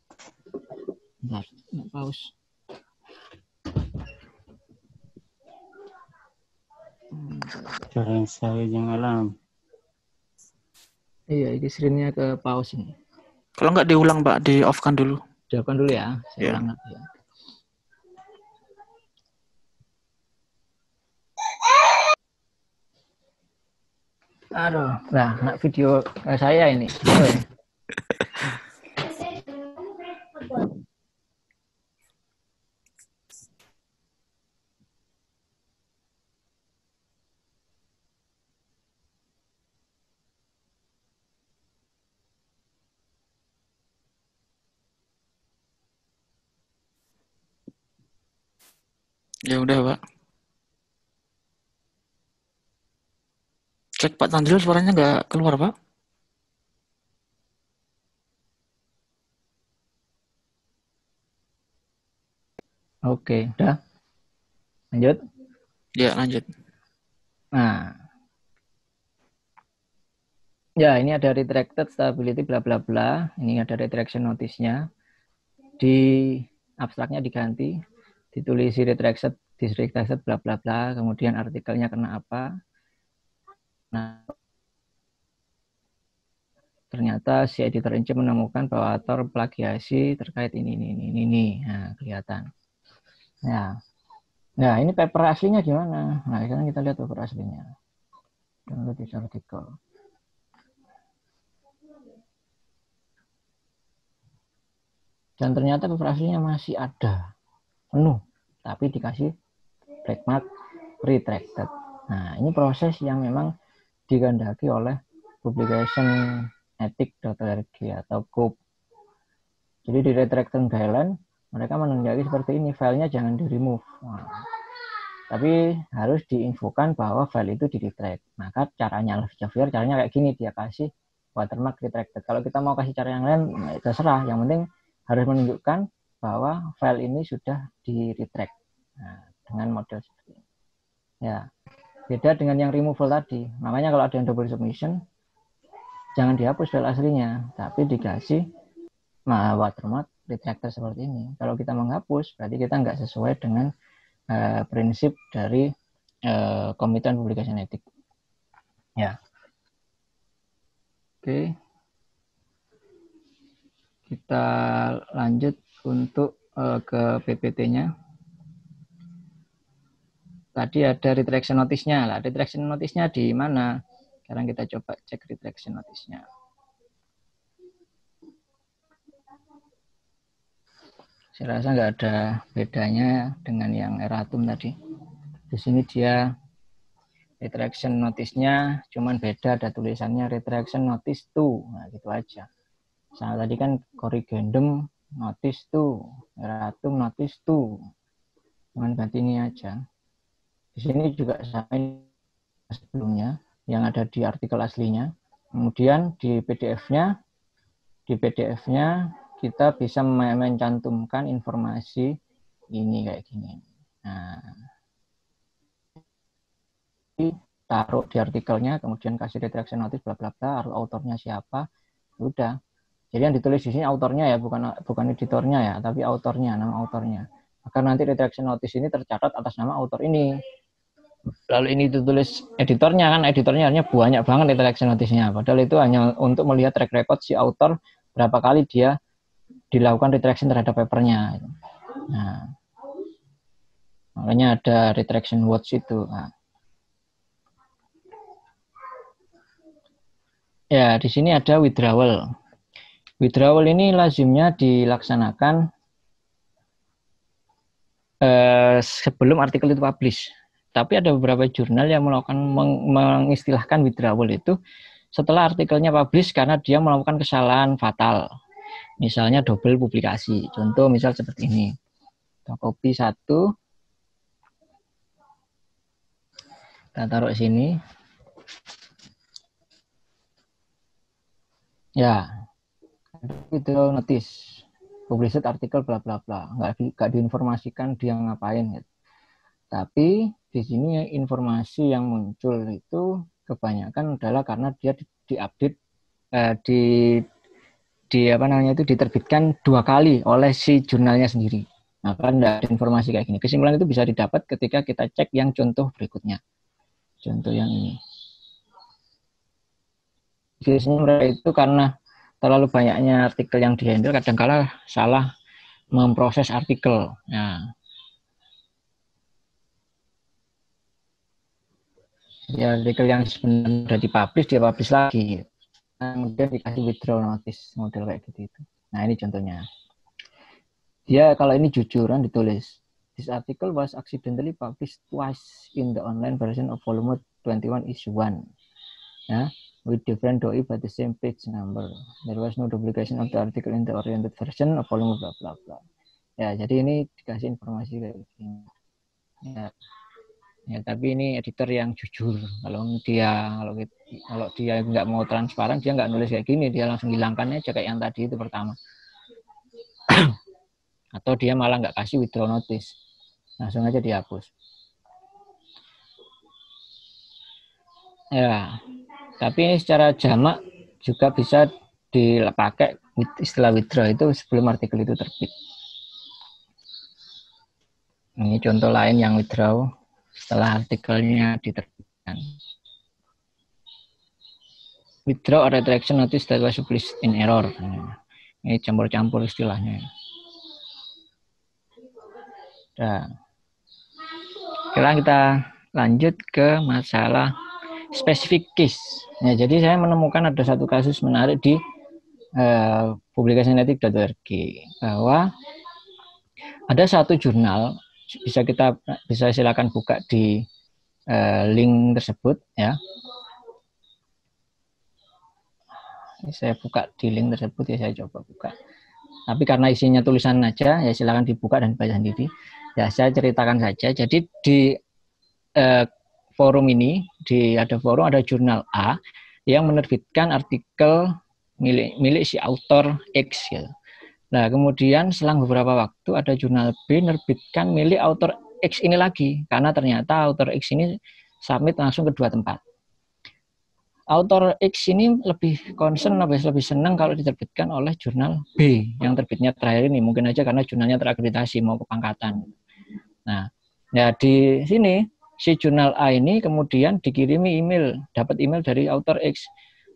Bentar, pause. Sekarang saya jangan alam. Iya, ini screen-nya ke pause ini. Kalau nggak diulang, Pak, di off-kan dulu. Di off-kan dulu ya. Saya yeah. ulang lagi ya. Aduh, nah, nak video eh, saya ini. Ya udah, Pak. Cek Pak Tanzil, suaranya nggak keluar, Pak. Oke, udah. Lanjut? Ya, lanjut. Nah. Ya, ini ada retracted stability bla bla bla. Ini ada retraction notice-nya. Di abstraknya diganti. Ditulis retracted, disretracted, bla bla bla, kemudian artikelnya kena apa. Nah, ternyata si editor in chief menemukan bahwa author plagiasi terkait ini, ini, ini, ini, ini. Nah, kelihatan. Nah, nah, ini paper aslinya gimana? Nah, sekarang kita lihat paper aslinya. Download this artikel. Dan ternyata paper aslinya masih ada. Penuh, tapi dikasih black mark retracted. Nah, ini proses yang memang digandaki oleh publication ethic.org atau COPE. Jadi di retraction guideline mereka menunjukkan seperti ini, filenya jangan di remove. Nah, tapi harus diinfokan bahwa file itu di retract. Maka caranya Elsevier, caranya kayak gini, dia kasih watermark retracted. Kalau kita mau kasih cara yang lain, terserah. Yang penting harus menunjukkan bahwa file ini sudah di-retract. Nah, dengan model seperti ini. Ya. Beda dengan yang removal tadi. Namanya kalau ada yang double submission, jangan dihapus file aslinya, tapi dikasih nah, watermark retractor seperti ini. Kalau kita menghapus, berarti kita nggak sesuai dengan uh, prinsip dari uh, Komite Publikasi Etik. Ya. Oke. Kita lanjut untuk uh, ke P P T-nya. Tadi ada retraction notice-nya. Lah, retraction notice-nya di mana? Sekarang kita coba cek retraction notice-nya. Saya rasa nggak ada bedanya dengan yang erratum tadi. Di sini dia retraction notice-nya cuman beda, ada tulisannya retraction notice to. Nah, gitu aja. Sama tadi kan corrigendum notice to, erratum notice to. Cuman ganti ini aja. Di sini juga sama sebelumnya yang ada di artikel aslinya. Kemudian di P D F-nya, di P D F-nya kita bisa mencantumkan informasi ini kayak gini. Nah, taruh di artikelnya, kemudian kasih retraction notice bla bla bla, autornya siapa, udah. Jadi yang ditulis di sini autornya ya, bukan bukan editornya ya, tapi autornya, nama autornya. Maka nanti retraction notice ini tercatat atas nama autor ini. Lalu ini ditulis editornya, kan editornya hanya banyak banget retraction notice-nya. Padahal itu hanya untuk melihat track record si author berapa kali dia dilakukan retraction terhadap papernya. Nah, makanya ada retraction watch itu. Nah. Ya, di sini ada withdrawal. Withdrawal ini lazimnya dilaksanakan eh, sebelum artikel itu publish. Tapi ada beberapa jurnal yang melakukan meng mengistilahkan withdrawal itu setelah artikelnya publish karena dia melakukan kesalahan fatal. Misalnya double publikasi. Contoh misal seperti ini. Kita copy satu. Kita taruh sini. Ya. Withdrawal notice. Published artikel bla bla bla. Nggak, di, nggak diinformasikan dia ngapain gitu. Tapi di sini informasi yang muncul itu kebanyakan adalah karena dia diupdate di, eh, di di apa namanya itu diterbitkan dua kali oleh si jurnalnya sendiri. Maka tidak ada informasi kayak gini. Kesimpulan itu bisa didapat ketika kita cek yang contoh berikutnya. Contoh yang ini. Biasanya mereka itu karena terlalu banyaknya artikel yang dihandle, kadang-kala salah memproses artikel. Nah. Ya, artikel yang sebenarnya sudah dipublish, dia publish lagi. Kemudian dikasih withdrawal notice, model kayak gitu. Nah, ini contohnya. Dia kalau ini jujuran ditulis. This article was accidentally published twice in the online version of volume twenty-one issue one. Yeah, with different D O I but the same page number. There was no duplication of the article in the oriented version of volume bla bla bla. Ya, jadi ini dikasih informasi kayak gini. Ya. Ya, tapi ini editor yang jujur. Kalau dia kalau, kalau dia nggak mau transparan, dia nggak nulis kayak gini, dia langsung hilangkannya aja kayak yang tadi itu pertama. Atau dia malah nggak kasih withdraw notice, langsung aja dihapus. Ya, tapi ini secara jamak juga bisa dipakai istilah withdraw itu sebelum artikel itu terbit. Ini contoh lain yang withdraw setelah artikelnya diterbitkan. Withdraw or retraction notice that was published in error. Ini campur-campur istilahnya. Nah, sekarang kita lanjut ke masalah specific case. Nah, jadi saya menemukan ada satu kasus menarik di uh, publikasinetik titik org bahwa ada satu jurnal. Bisa kita bisa silakan buka di uh, link tersebut ya. Ini saya buka di link tersebut ya, saya coba buka. Tapi karena isinya tulisan aja ya silakan dibuka dan baca sendiri. Ya saya ceritakan saja. Jadi di uh, forum ini di ada forum ada jurnal A yang menerbitkan artikel milik milik si author X gitu. Nah, kemudian selang beberapa waktu ada jurnal B menerbitkan milik author X ini lagi. Karena ternyata author X ini submit langsung ke dua tempat. Author X ini lebih concern, lebih, lebih senang kalau diterbitkan oleh jurnal B yang terbitnya terakhir ini. Mungkin aja karena jurnalnya terakreditasi, mau kepangkatan. Nah, ya di sini si jurnal A ini kemudian dikirimi email, dapat email dari author X.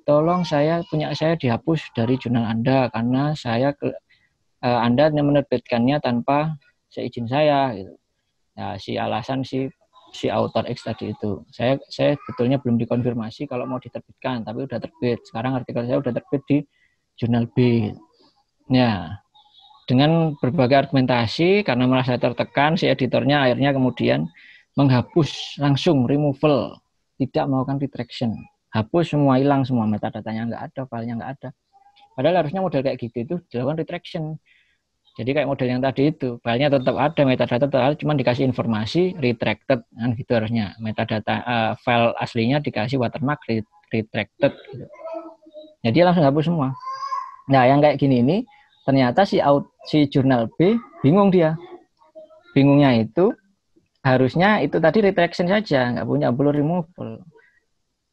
Tolong saya punya saya dihapus dari jurnal Anda karena saya Anda menerbitkannya tanpa seizin saya. Gitu. Nah, si alasan si si author X tadi itu. Saya saya betulnya belum dikonfirmasi kalau mau diterbitkan, tapi udah terbit. Sekarang artikel saya udah terbit di jurnal B. Ya. Dengan berbagai argumentasi, karena merasa tertekan, si editornya akhirnya kemudian menghapus langsung, removal, tidak melakukan retraction. Hapus semua, hilang semua, metadatanya nggak ada, filenya nggak ada. Padahal harusnya model kayak gitu itu dilakukan retraction. Jadi kayak model yang tadi itu, filenya tetap ada, metadata tetap ada, cuma dikasih informasi retracted kan gitu harusnya. Metadata uh, file aslinya dikasih watermark retracted. Gitu. Jadi langsung hapus semua. Nah yang kayak gini ini ternyata si out si jurnal B bingung dia. Bingungnya itu harusnya itu tadi retraction saja, nggak punya blur removal.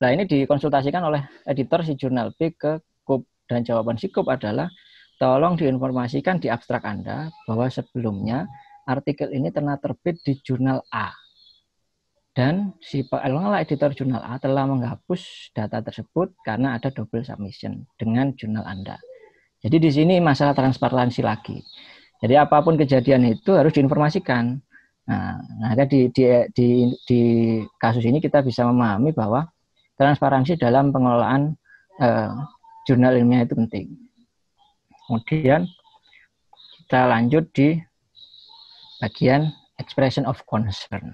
Nah ini dikonsultasikan oleh editor si jurnal B ke COPE dan jawaban si COPE adalah tolong diinformasikan di abstrak Anda bahwa sebelumnya artikel ini telah terbit di jurnal A. Dan si pengelola editor jurnal A telah menghapus data tersebut karena ada double submission dengan jurnal Anda. Jadi di sini masalah transparansi lagi. Jadi apapun kejadian itu harus diinformasikan. Nah, nah di, di, di, di kasus ini kita bisa memahami bahwa transparansi dalam pengelolaan eh, jurnal ilmiah itu penting. Kemudian kita lanjut di bagian expression of concern.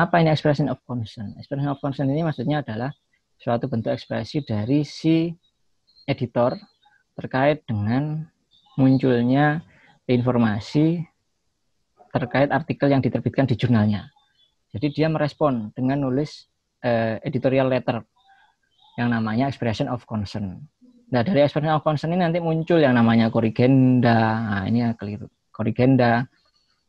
Apa ini expression of concern? Expression of concern ini maksudnya adalah suatu bentuk ekspresi dari si editor terkait dengan munculnya informasi terkait artikel yang diterbitkan di jurnalnya. Jadi dia merespon dengan nulis eh, editorial letter yang namanya expression of concern. Nah, dari expression of concern ini nanti muncul yang namanya korrigenda. Nah, ini keliru. Korrigenda.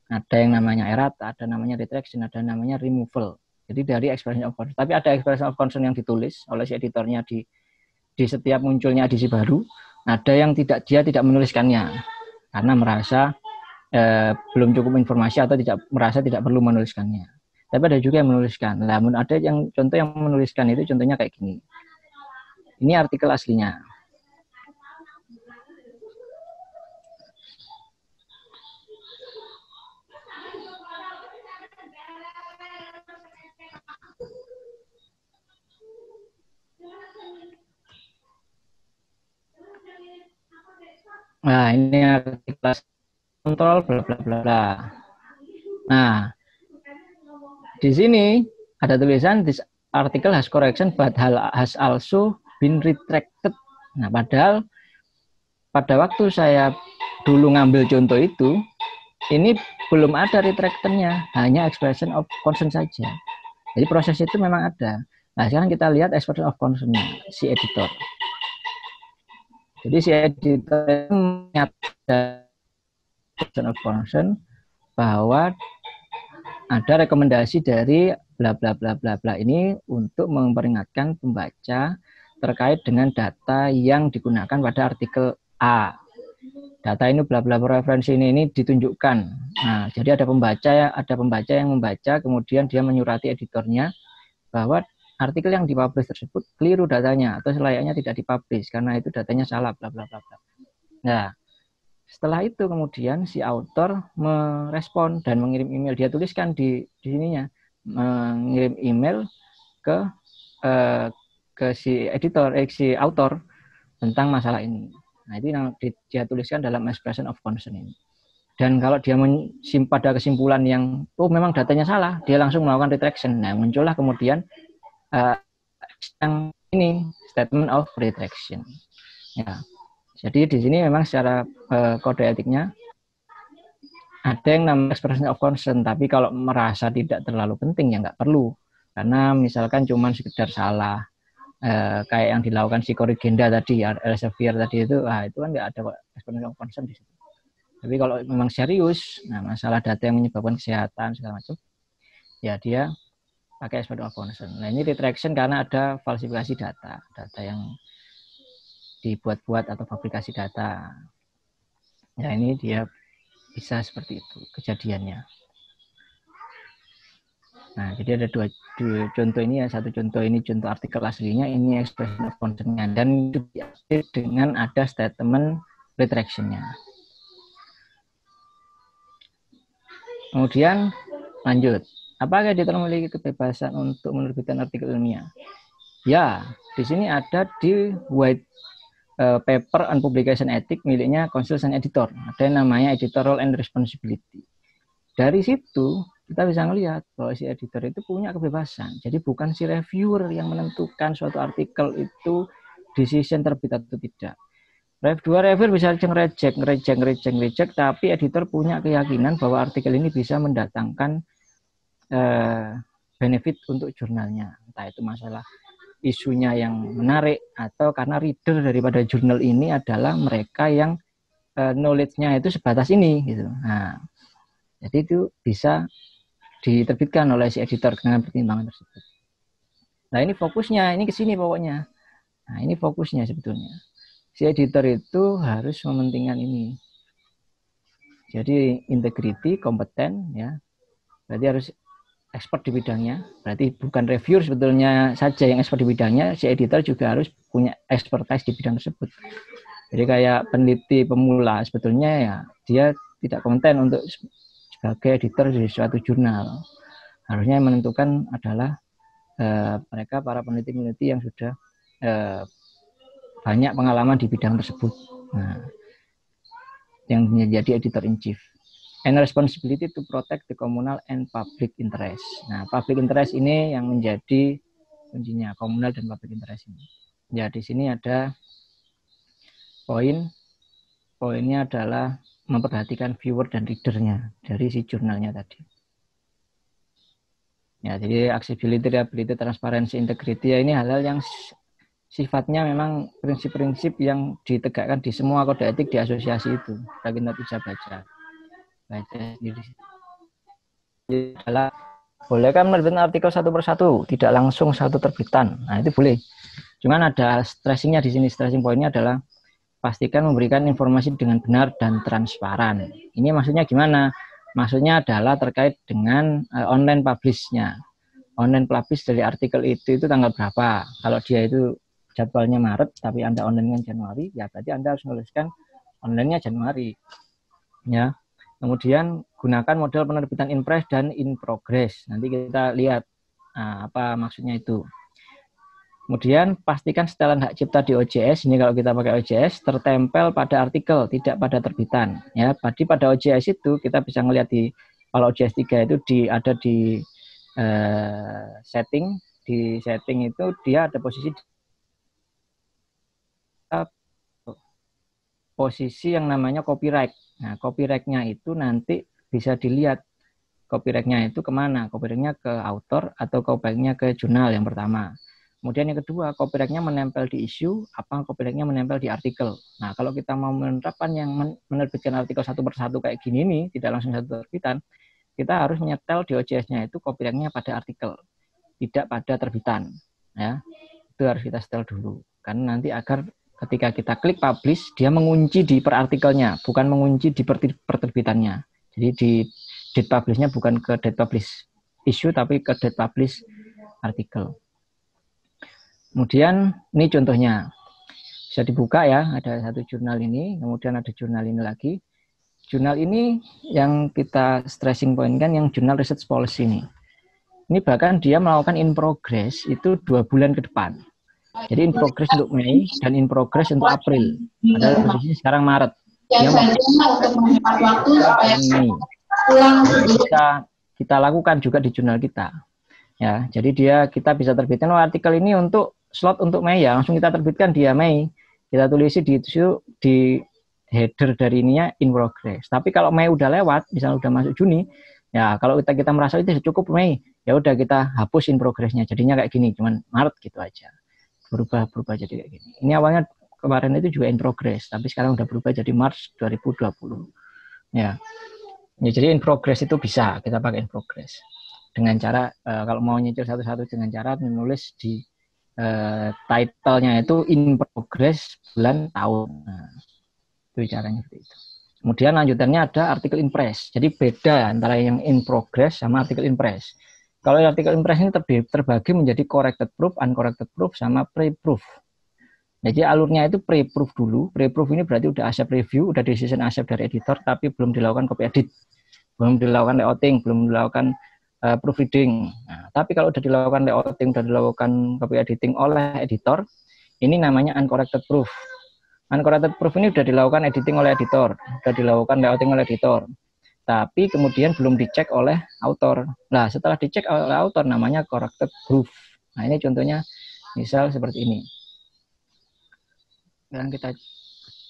Ada yang namanya errata, ada namanya retraction, ada namanya removal. Jadi dari expression of concern. Tapi ada expression of concern yang ditulis oleh si editornya di di setiap munculnya edisi baru. Ada yang tidak dia tidak menuliskannya karena merasa eh, belum cukup informasi atau tidak merasa tidak perlu menuliskannya. Tapi ada juga yang menuliskan. Namun ada yang contoh yang menuliskan itu contohnya kayak gini. Ini artikel aslinya. Nah, ini artikel kontrol bla bla bla bla. Nah, di sini ada tulisan this article has correction but has also been retracted. Nah, padahal pada waktu saya dulu ngambil contoh itu, ini belum ada retractednya, hanya expression of concern saja. Jadi proses itu memang ada. Nah, sekarang kita lihat expression of concern-nya si editor. Jadi si editor menyatakan expression of concern bahwa ada rekomendasi dari bla bla bla bla bla ini untuk memperingatkan pembaca terkait dengan data yang digunakan pada artikel A. Data ini bla bla bla referensi ini ini ditunjukkan. Nah, jadi ada pembaca ada pembaca yang membaca kemudian dia menyurati editornya bahwa artikel yang dipublish tersebut keliru datanya atau selayaknya tidak dipublish karena itu datanya salah bla bla bla bla. Nah, setelah itu kemudian si author merespon dan mengirim email. Dia tuliskan di di sininya mengirim email ke eh, ke si editor eh, si author tentang masalah ini. Nah, itu yang dia tuliskan dalam expression of concern ini. Dan kalau dia simpan pada kesimpulan yang oh memang datanya salah, dia langsung melakukan retraction. Nah, muncullah kemudian Uh, yang ini statement of retraction. Ya. Jadi di sini memang secara uh, kode etiknya ada yang namanya expression of concern, tapi kalau merasa tidak terlalu penting ya nggak perlu, karena misalkan cuman sekedar salah uh, kayak yang dilakukan si korrigenda tadi, Elsevier tadi itu, ah itu kan nggak ada expression of concern di situ. Tapi kalau memang serius, nah masalah data yang menyebabkan kesehatan segala macam, ya dia pakai S P D of concern. Nah ini retraction karena ada falsifikasi data, data yang dibuat-buat atau publikasi data. Nah ini dia bisa seperti itu kejadiannya. Nah, jadi ada dua, dua contoh ini ya, satu contoh ini contoh artikel aslinya, ini expression of concern-nya, dan diupdate dengan ada statement retraction-nya. Kemudian lanjut, apakah editor memiliki kebebasan untuk menerbitkan artikel ilmiah? Ya, di sini ada di white uh, paper on publication ethics miliknya consultant editor, ada yang namanya editorial and responsibility. Dari situ kita bisa melihat bahwa si editor itu punya kebebasan. Jadi bukan si reviewer yang menentukan suatu artikel itu decision terbit atau tidak. Dua reviewer bisa ngereject, ngereject, ngereject, ngereject, tapi editor punya keyakinan bahwa artikel ini bisa mendatangkan eh, benefit untuk jurnalnya. Entah itu masalah isunya yang menarik, atau karena reader daripada jurnal ini adalah mereka yang eh, knowledge-nya itu sebatas ini, gitu. Nah, jadi itu bisa diterbitkan oleh si editor dengan pertimbangan tersebut. Nah ini fokusnya, ini ke sini pokoknya. Nah ini fokusnya sebetulnya. Si editor itu harus mementingkan ini. Jadi integrity, kompeten, ya. Berarti harus expert di bidangnya. Berarti bukan reviewer sebetulnya saja yang expert di bidangnya, si editor juga harus punya expertise di bidang tersebut. Jadi kayak peneliti pemula sebetulnya ya, dia tidak kompeten untuk sebagai editor di suatu jurnal. Harusnya yang menentukan adalah eh, mereka para peneliti-peneliti yang sudah eh, banyak pengalaman di bidang tersebut. Nah, yang menjadi editor in chief. And responsibility to protect the communal and public interest. Nah, public interest ini yang menjadi kuncinya, komunal dan public interest ini. Ya, di sini ada poin. Poinnya adalah memperhatikan viewer dan readernya dari si jurnalnya tadi. Ya, jadi accessibility, reliability, transparansi, integrity, ya ini hal-hal yang sifatnya memang prinsip-prinsip yang ditegakkan di semua kode etik di asosiasi itu. Kita kita bisa baca, baca sendiri. Jadi adalah boleh kan menerbitkan artikel satu persatu, tidak langsung satu terbitan. Nah itu boleh. Cuman ada stressingnya di sini. Stressing poinnya adalah pastikan memberikan informasi dengan benar dan transparan. Ini maksudnya gimana? Maksudnya adalah terkait dengan uh, online publish-nya. Online publish dari artikel itu itu tanggal berapa? Kalau dia itu jadwalnya Maret, tapi Anda online-nya Januari, ya berarti Anda harus menuliskan online-nya Januari. Ya. Kemudian gunakan model penerbitan impress dan in progress. Nanti kita lihat nah, apa maksudnya itu. Kemudian pastikan setelan hak cipta di O J S, ini kalau kita pakai O J S, tertempel pada artikel, tidak pada terbitan. Ya, tadi pada O J S itu kita bisa melihat di, kalau O J S tiga itu di, ada di eh, setting, di setting itu dia ada posisi posisi yang namanya copyright. Nah, copyright-nya itu nanti bisa dilihat copyright-nya itu kemana, copyright-nya ke author atau copyright-nya ke jurnal yang pertama. Kemudian yang kedua, copyright-nya menempel di isu, apa copyright-nya menempel di artikel. Nah, kalau kita mau menerapkan yang menerbitkan artikel satu persatu kayak gini nih, tidak langsung satu terbitan, kita harus nyetel di O J S-nya itu copyright-nya pada artikel, tidak pada terbitan. Ya, itu harus kita setel dulu. Karena nanti agar ketika kita klik publish, dia mengunci di per artikelnya, bukan mengunci di perterbitannya. Jadi di date publish-nya bukan ke date publish isu, tapi ke date publish artikel. Kemudian ini contohnya bisa dibuka ya, ada satu jurnal ini, kemudian ada jurnal ini lagi. Jurnal ini yang kita stressing point kan yang jurnal research policy ini. Ini bahkan dia melakukan in progress itu dua bulan ke depan. Jadi in progress untuk Mei dan in progress untuk April. Padahal posisinya sekarang Maret. Dia kita, kita lakukan juga di jurnal kita. Ya, jadi dia kita bisa terbitkan oh, artikel ini untuk slot untuk Mei ya, langsung kita terbitkan dia Mei, kita tulis di di header dari ininya in progress. Tapi kalau Mei udah lewat, misalnya udah masuk Juni, ya kalau kita kita merasa itu cukup Mei, ya udah kita hapus in progressnya. Jadinya kayak gini, cuman Maret gitu aja, berubah berubah jadi kayak gini. Ini awalnya kemarin itu juga in progress, tapi sekarang udah berubah jadi Maret dua ribu dua puluh. Ya, ya jadi in progress itu bisa kita pakai in progress. dengan cara uh, kalau mau nyicil satu-satu dengan cara menulis di uh, title-nya itu in progress bulan tahun. Nah, itu caranya seperti itu. Kemudian lanjutannya ada artikel in press. Jadi beda antara yang in progress sama artikel in press. Kalau artikel in press ini terbagi menjadi corrected proof, uncorrected proof, sama pre-proof. Jadi alurnya itu pre-proof dulu. Pre-proof ini berarti udah accept review, udah decision accept dari editor, tapi belum dilakukan copy edit, belum dilakukan layouting, belum dilakukan uh, proofreading. Nah, tapi kalau udah dilakukan layouting, udah dilakukan copy editing oleh editor, ini namanya uncorrected proof. Uncorrected proof ini sudah dilakukan editing oleh editor, sudah dilakukan layouting oleh editor, tapi kemudian belum dicek oleh author. Nah, setelah dicek oleh author namanya corrected proof. Nah, ini contohnya misal seperti ini. Dan kita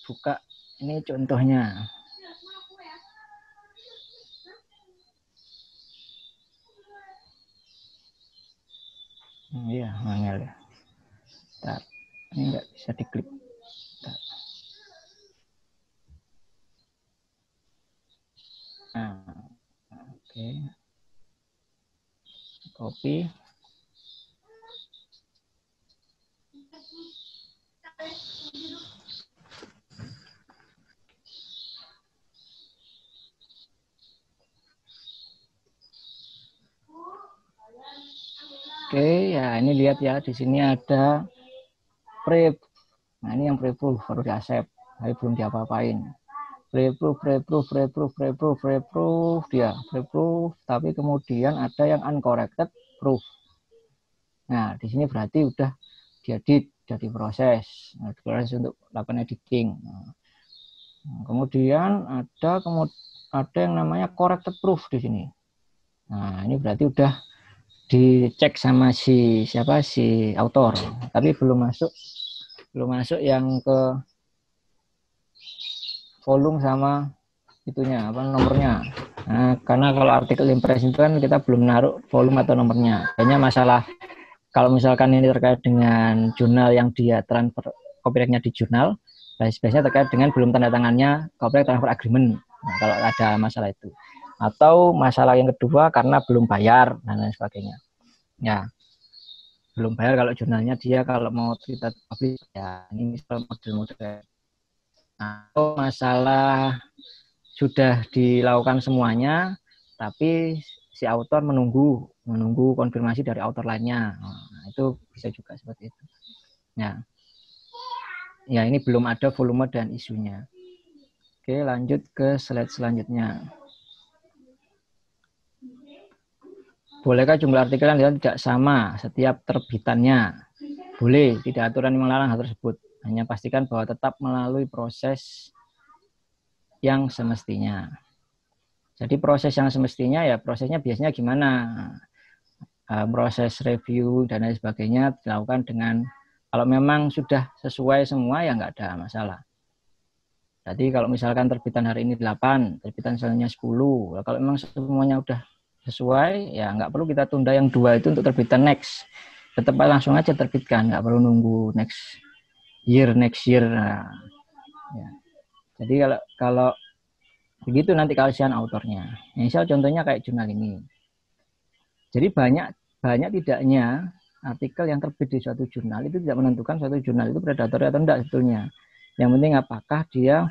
buka ini contohnya. Iya, mangel ya. Bentar. Ini nggak bisa diklik. Nah, oke, copy. Oke, ya ini lihat ya, di sini ada pre. Nah, ini yang pre-proof baru di-accept, tapi belum diapa-apain. Pre-proof, pre-proof, pre-proof, pre-proof, pre-proof, dia pre-proof, tapi kemudian ada yang uncorrected proof. Nah, di sini berarti udah diedit, udah diproses, nah, diproses untuk lakukan editing. Nah, kemudian ada kemud ada yang namanya corrected proof di sini. Nah, ini berarti udah dicek sama si siapa si author, tapi belum masuk, belum masuk yang ke volume sama itunya apa nomornya. Nah, karena kalau artikel in press itu kan kita belum naruh volume atau nomornya. Kayaknya masalah kalau misalkan ini terkait dengan jurnal yang dia transfer copyright-nya di jurnal, biasanya terkait dengan belum tanda tangannya copyright transfer agreement. Nah, kalau ada masalah itu. Atau masalah yang kedua karena belum bayar dan lain sebagainya. Ya. Belum bayar kalau jurnalnya dia kalau mau kita publish ya. Ini misal model-model. Atau masalah sudah dilakukan semuanya, tapi si autor menunggu, menunggu konfirmasi dari autor lainnya. Nah, itu bisa juga seperti itu. Ya, ya ini belum ada volume dan isunya. Oke, lanjut ke slide selanjutnya. Bolehkah jumlah artikel yang tidak sama setiap terbitannya? Boleh, tidak aturan yang melarang hal tersebut. Hanya pastikan bahwa tetap melalui proses yang semestinya. Jadi proses yang semestinya ya prosesnya biasanya gimana? E, proses review dan lain sebagainya dilakukan dengan, kalau memang sudah sesuai semua ya nggak ada masalah. Jadi kalau misalkan terbitan hari ini delapan, terbitan selanjutnya sepuluh, kalau memang semuanya udah sesuai ya nggak perlu kita tunda yang dua itu untuk terbitan next. Tetap langsung aja terbitkan, nggak perlu nunggu next year, next year. Nah, ya. Jadi kalau kalau begitu nanti kasihan autornya. Misal contohnya kayak jurnal ini. Jadi banyak banyak tidaknya artikel yang terbit di suatu jurnal itu tidak menentukan suatu jurnal itu predator atau tidak sebetulnya. Yang penting apakah dia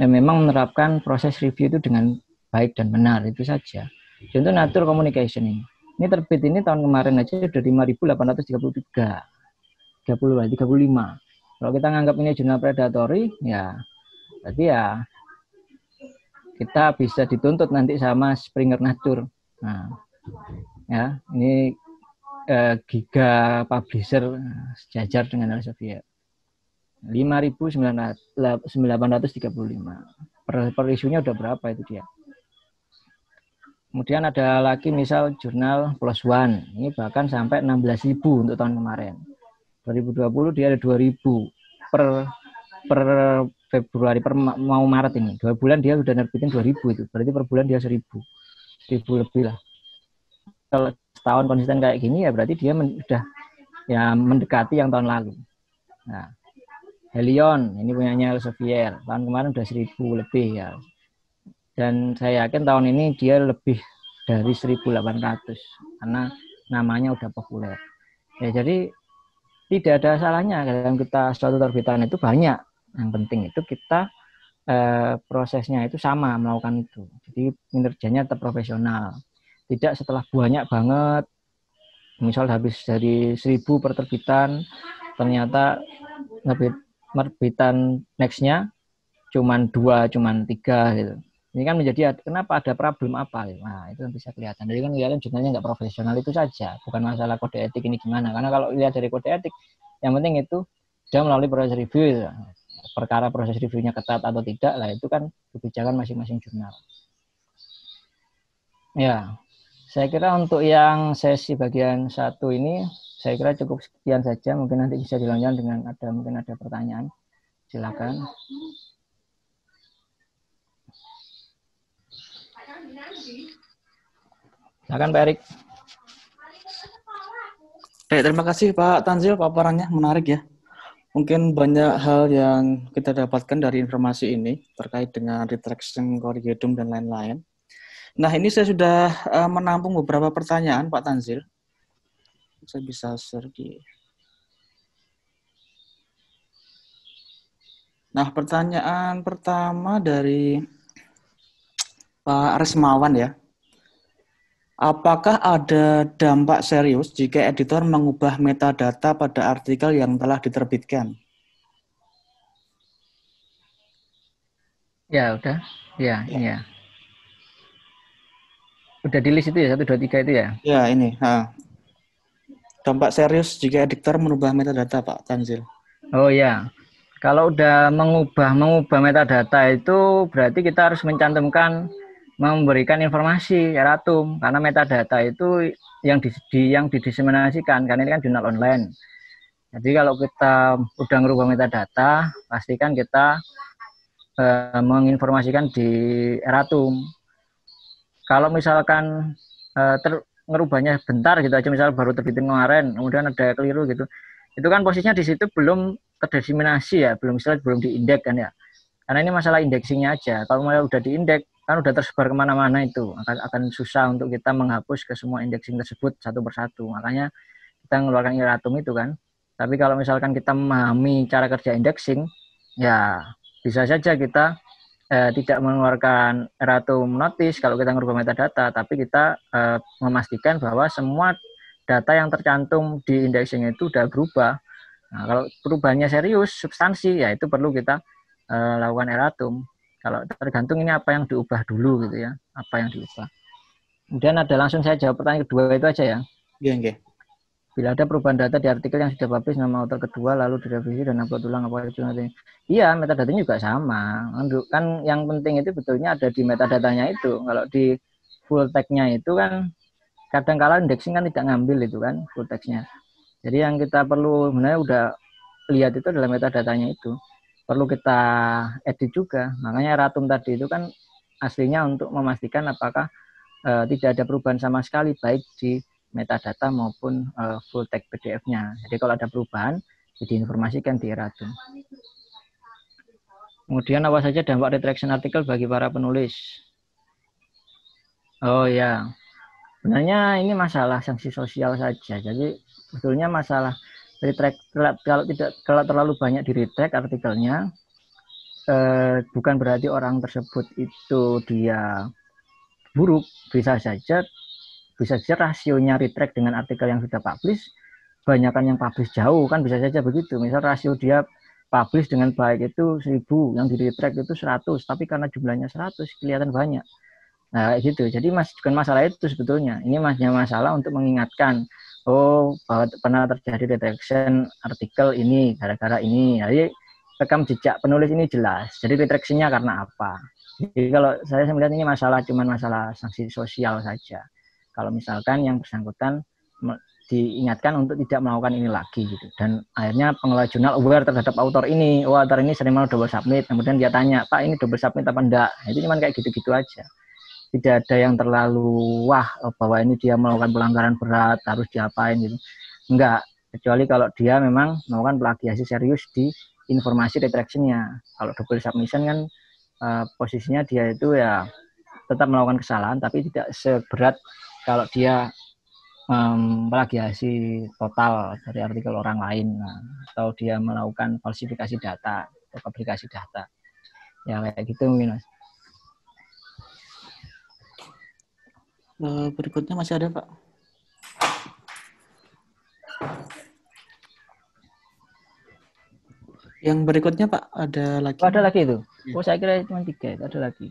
ya, memang menerapkan proses review itu dengan baik dan benar, itu saja. Contoh Nature Communication ini. Ini terbit ini tahun kemarin aja sudah lima ribu delapan ratus tiga puluh tiga. tiga puluh, tiga puluh lima. Kalau kita nganggap ini jurnal predatory, ya berarti ya kita bisa dituntut nanti sama Springer Nature. Nah, ya ini eh, giga publisher sejajar dengan Elsevier. lima ribu delapan ratus tiga puluh lima. Per, per isunya udah berapa itu dia. Kemudian ada lagi misal jurnal Plus One. Ini bahkan sampai enam belas ribu untuk tahun kemarin. dua ribu dua puluh dia ada dua ribu per per Februari per mau Maret ini. Dua bulan dia sudah nerbitin dua ribu itu. Berarti per bulan dia seribu. seribu lebih lah. Kalau setahun konsisten kayak gini ya berarti dia sudah ya mendekati yang tahun lalu. Nah, Helion ini punyanya Elsevier. Tahun kemarin sudah seribu lebih ya. Dan saya yakin tahun ini dia lebih dari seribu delapan ratus karena namanya udah populer. Ya, jadi tidak ada salahnya dalam kita suatu terbitan itu banyak. Yang penting itu kita eh, prosesnya itu sama melakukan itu. Jadi kinerjanya tetap profesional. Tidak setelah banyak banget, misal habis dari seribu perterbitan, ternyata terbitan next-nya cuman dua, cuman tiga gitu. Ini kan menjadi kenapa ada problem apa? Gitu. Nah itu kan bisa kelihatan. Jadi kan kelihatan jurnalnya nggak profesional itu saja, bukan masalah kode etik ini gimana. Karena kalau lihat dari kode etik, yang penting itu sudah melalui proses review. Gitu. Perkara proses reviewnya ketat atau tidak lah itu kan kebijakan masing-masing jurnal. Ya, saya kira untuk yang sesi bagian satu ini, saya kira cukup sekian saja. Mungkin nanti bisa dilanjutkan dengan ada mungkin ada pertanyaan. Silakan. Silakan Pak Erick. Baik, terima kasih Pak Tanzil, paparannya menarik ya. Mungkin banyak hal yang kita dapatkan dari informasi ini terkait dengan retraction corrigendum dan lain-lain. Nah, ini saya sudah uh, menampung beberapa pertanyaan, Pak Tanzil. Saya bisa share. Nah, pertanyaan pertama dari Pak Resmawan ya. Apakah ada dampak serius jika editor mengubah metadata pada artikel yang telah diterbitkan? Ya, udah. Ya, ya. ya. Udah di list itu ya, satu, dua, tiga itu ya? Ya, ini. Ha. Dampak serius jika editor merubah metadata, Pak Tanzil. Oh ya, kalau udah mengubah mengubah metadata itu berarti kita harus mencantumkan, memberikan informasi eratum. Karena metadata itu yang di, di yang didiseminasikan, karena ini kan jurnal online. Jadi kalau kita udah merubah metadata, pastikan kita eh, menginformasikan di eratum. Kalau misalkan eh, ter, ngerubahnya bentar gitu aja, misal baru terbitin kemarin, kemudian ada keliru gitu, itu kan posisinya di situ belum terdiseminasi ya, belum istilah belum diindeks kan ya. Karena ini masalah indeksinya aja. Kalau mulai udah diindeks, kan udah tersebar kemana-mana itu, akan, akan susah untuk kita menghapus ke semua indexing tersebut satu persatu. Makanya kita mengeluarkan eratum itu kan. Tapi kalau misalkan kita memahami cara kerja indexing, ya bisa saja kita Eh, tidak mengeluarkan eratum notice kalau kita merubah metadata, tapi kita eh, memastikan bahwa semua data yang tercantum di indexing itu sudah berubah. Nah, kalau perubahannya serius, substansi, ya itu perlu kita eh, lakukan eratum. Kalau tergantung ini apa yang diubah dulu gitu ya, apa yang diubah. Kemudian ada langsung saya jawab pertanyaan kedua itu aja ya. Iya, iya. Bila ada perubahan data di artikel yang sudah publish nama author kedua lalu direvisi dan upload ulang apa itu nanti? Iya, metadatanya juga sama. Kan yang penting itu betulnya ada di metadatanya itu. Kalau di full text-nya itu kan kadang-kala indexing kan tidak ngambil itu kan full text-nya. Jadi yang kita perlu sebenarnya udah lihat itu adalah metadatanya itu. Perlu kita edit juga. Makanya eratum tadi itu kan aslinya untuk memastikan apakah uh, tidak ada perubahan sama sekali baik di metadata maupun uh, full text P D F-nya. Jadi kalau ada perubahan, jadi informasikan di eratum. Kemudian apa saja dampak retraction artikel bagi para penulis? Oh ya, sebenarnya ini masalah sanksi sosial saja. Jadi sebetulnya masalah retract, kalau tidak kalau terlalu banyak di retract artikelnya, eh, bukan berarti orang tersebut itu dia buruk, bisa saja. Bisa saja rasionya retract dengan artikel yang sudah publish, banyakkan yang publish jauh, kan bisa saja begitu. Misal rasio dia publish dengan baik itu seribu, yang di retract itu seratus, tapi karena jumlahnya seratus, kelihatan banyak. Nah, gitu. Jadi mas, bukan masalah itu sebetulnya. Ini masnya masalah untuk mengingatkan, oh, bahwa pernah terjadi retraction artikel ini, gara-gara ini. Jadi, rekam jejak penulis ini jelas. Jadi, retraction-nya karena apa. Jadi, kalau saya melihat ini masalah, cuma masalah sanksi sosial saja. Kalau misalkan yang bersangkutan diingatkan untuk tidak melakukan ini lagi gitu, dan akhirnya pengelola jurnal aware terhadap autor ini, oh, autor ini sering mau double submit, kemudian dia tanya, Pak ini double submit apa enggak? Itu cuma kayak gitu-gitu aja, tidak ada yang terlalu wah bahwa ini dia melakukan pelanggaran berat harus diapain gitu, enggak, kecuali kalau dia memang melakukan plagiasi serius di informasi retraction-nya. Kalau double submission kan eh, posisinya dia itu ya tetap melakukan kesalahan, tapi tidak seberat kalau dia melagiasi um, total dari artikel orang lain, nah, atau dia melakukan falsifikasi data atau publikasi data. Ya kayak gitu mungkin, Mas. Berikutnya masih ada, Pak. Yang berikutnya, Pak, ada lagi. Oh, ada lagi itu. Ya. Oh, saya kira cuma tiga itu, ada lagi.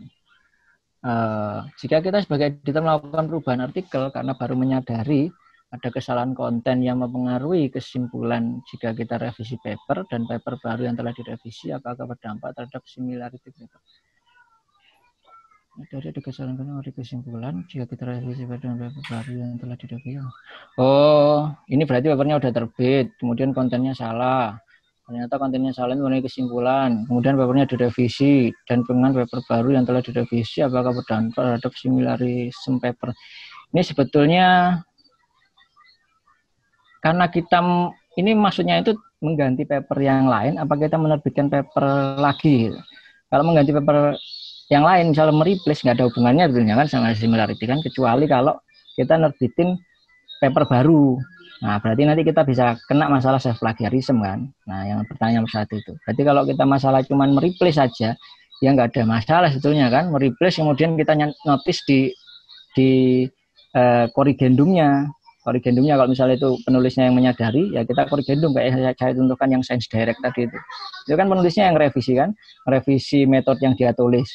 Uh, jika kita sebagai editor melakukan perubahan artikel karena baru menyadari ada kesalahan konten yang mempengaruhi kesimpulan jika kita revisi paper dan paper baru yang telah direvisi, apakah berdampak terhadap similarity paper? Dari ada kesalahan konten dari kesimpulan jika kita revisi pada paper baru yang telah direvisi. Oh, ini berarti papernya udah terbit, kemudian kontennya salah. Ternyata kontennya salah mengenai kesimpulan. Kemudian papernya direvisi dan pengen paper baru yang telah direvisi, apakah berdampak terhadap similarism paper? Ini sebetulnya karena kita ini maksudnya itu mengganti paper yang lain, apa kita menerbitkan paper lagi? Kalau mengganti paper yang lain, misalnya mereplace, nggak ada hubungannya sebenarnya kan sama similarity kan, kecuali kalau kita nerbitin paper baru. Nah, berarti nanti kita bisa kena masalah self-plagiarism kan. Nah, yang pertanyaan saat itu. Berarti kalau kita masalah cuman mereplace saja, ya nggak ada masalah sebetulnya kan. Mereplace kemudian kita notice di di eh, korrigendumnya. Korrigendumnya kalau misalnya itu penulisnya yang menyadari, ya kita korrigendum kayak saya, saya tentukan yang Science Direct tadi itu. Itu kan penulisnya yang revisi kan, revisi metode yang dia tulis.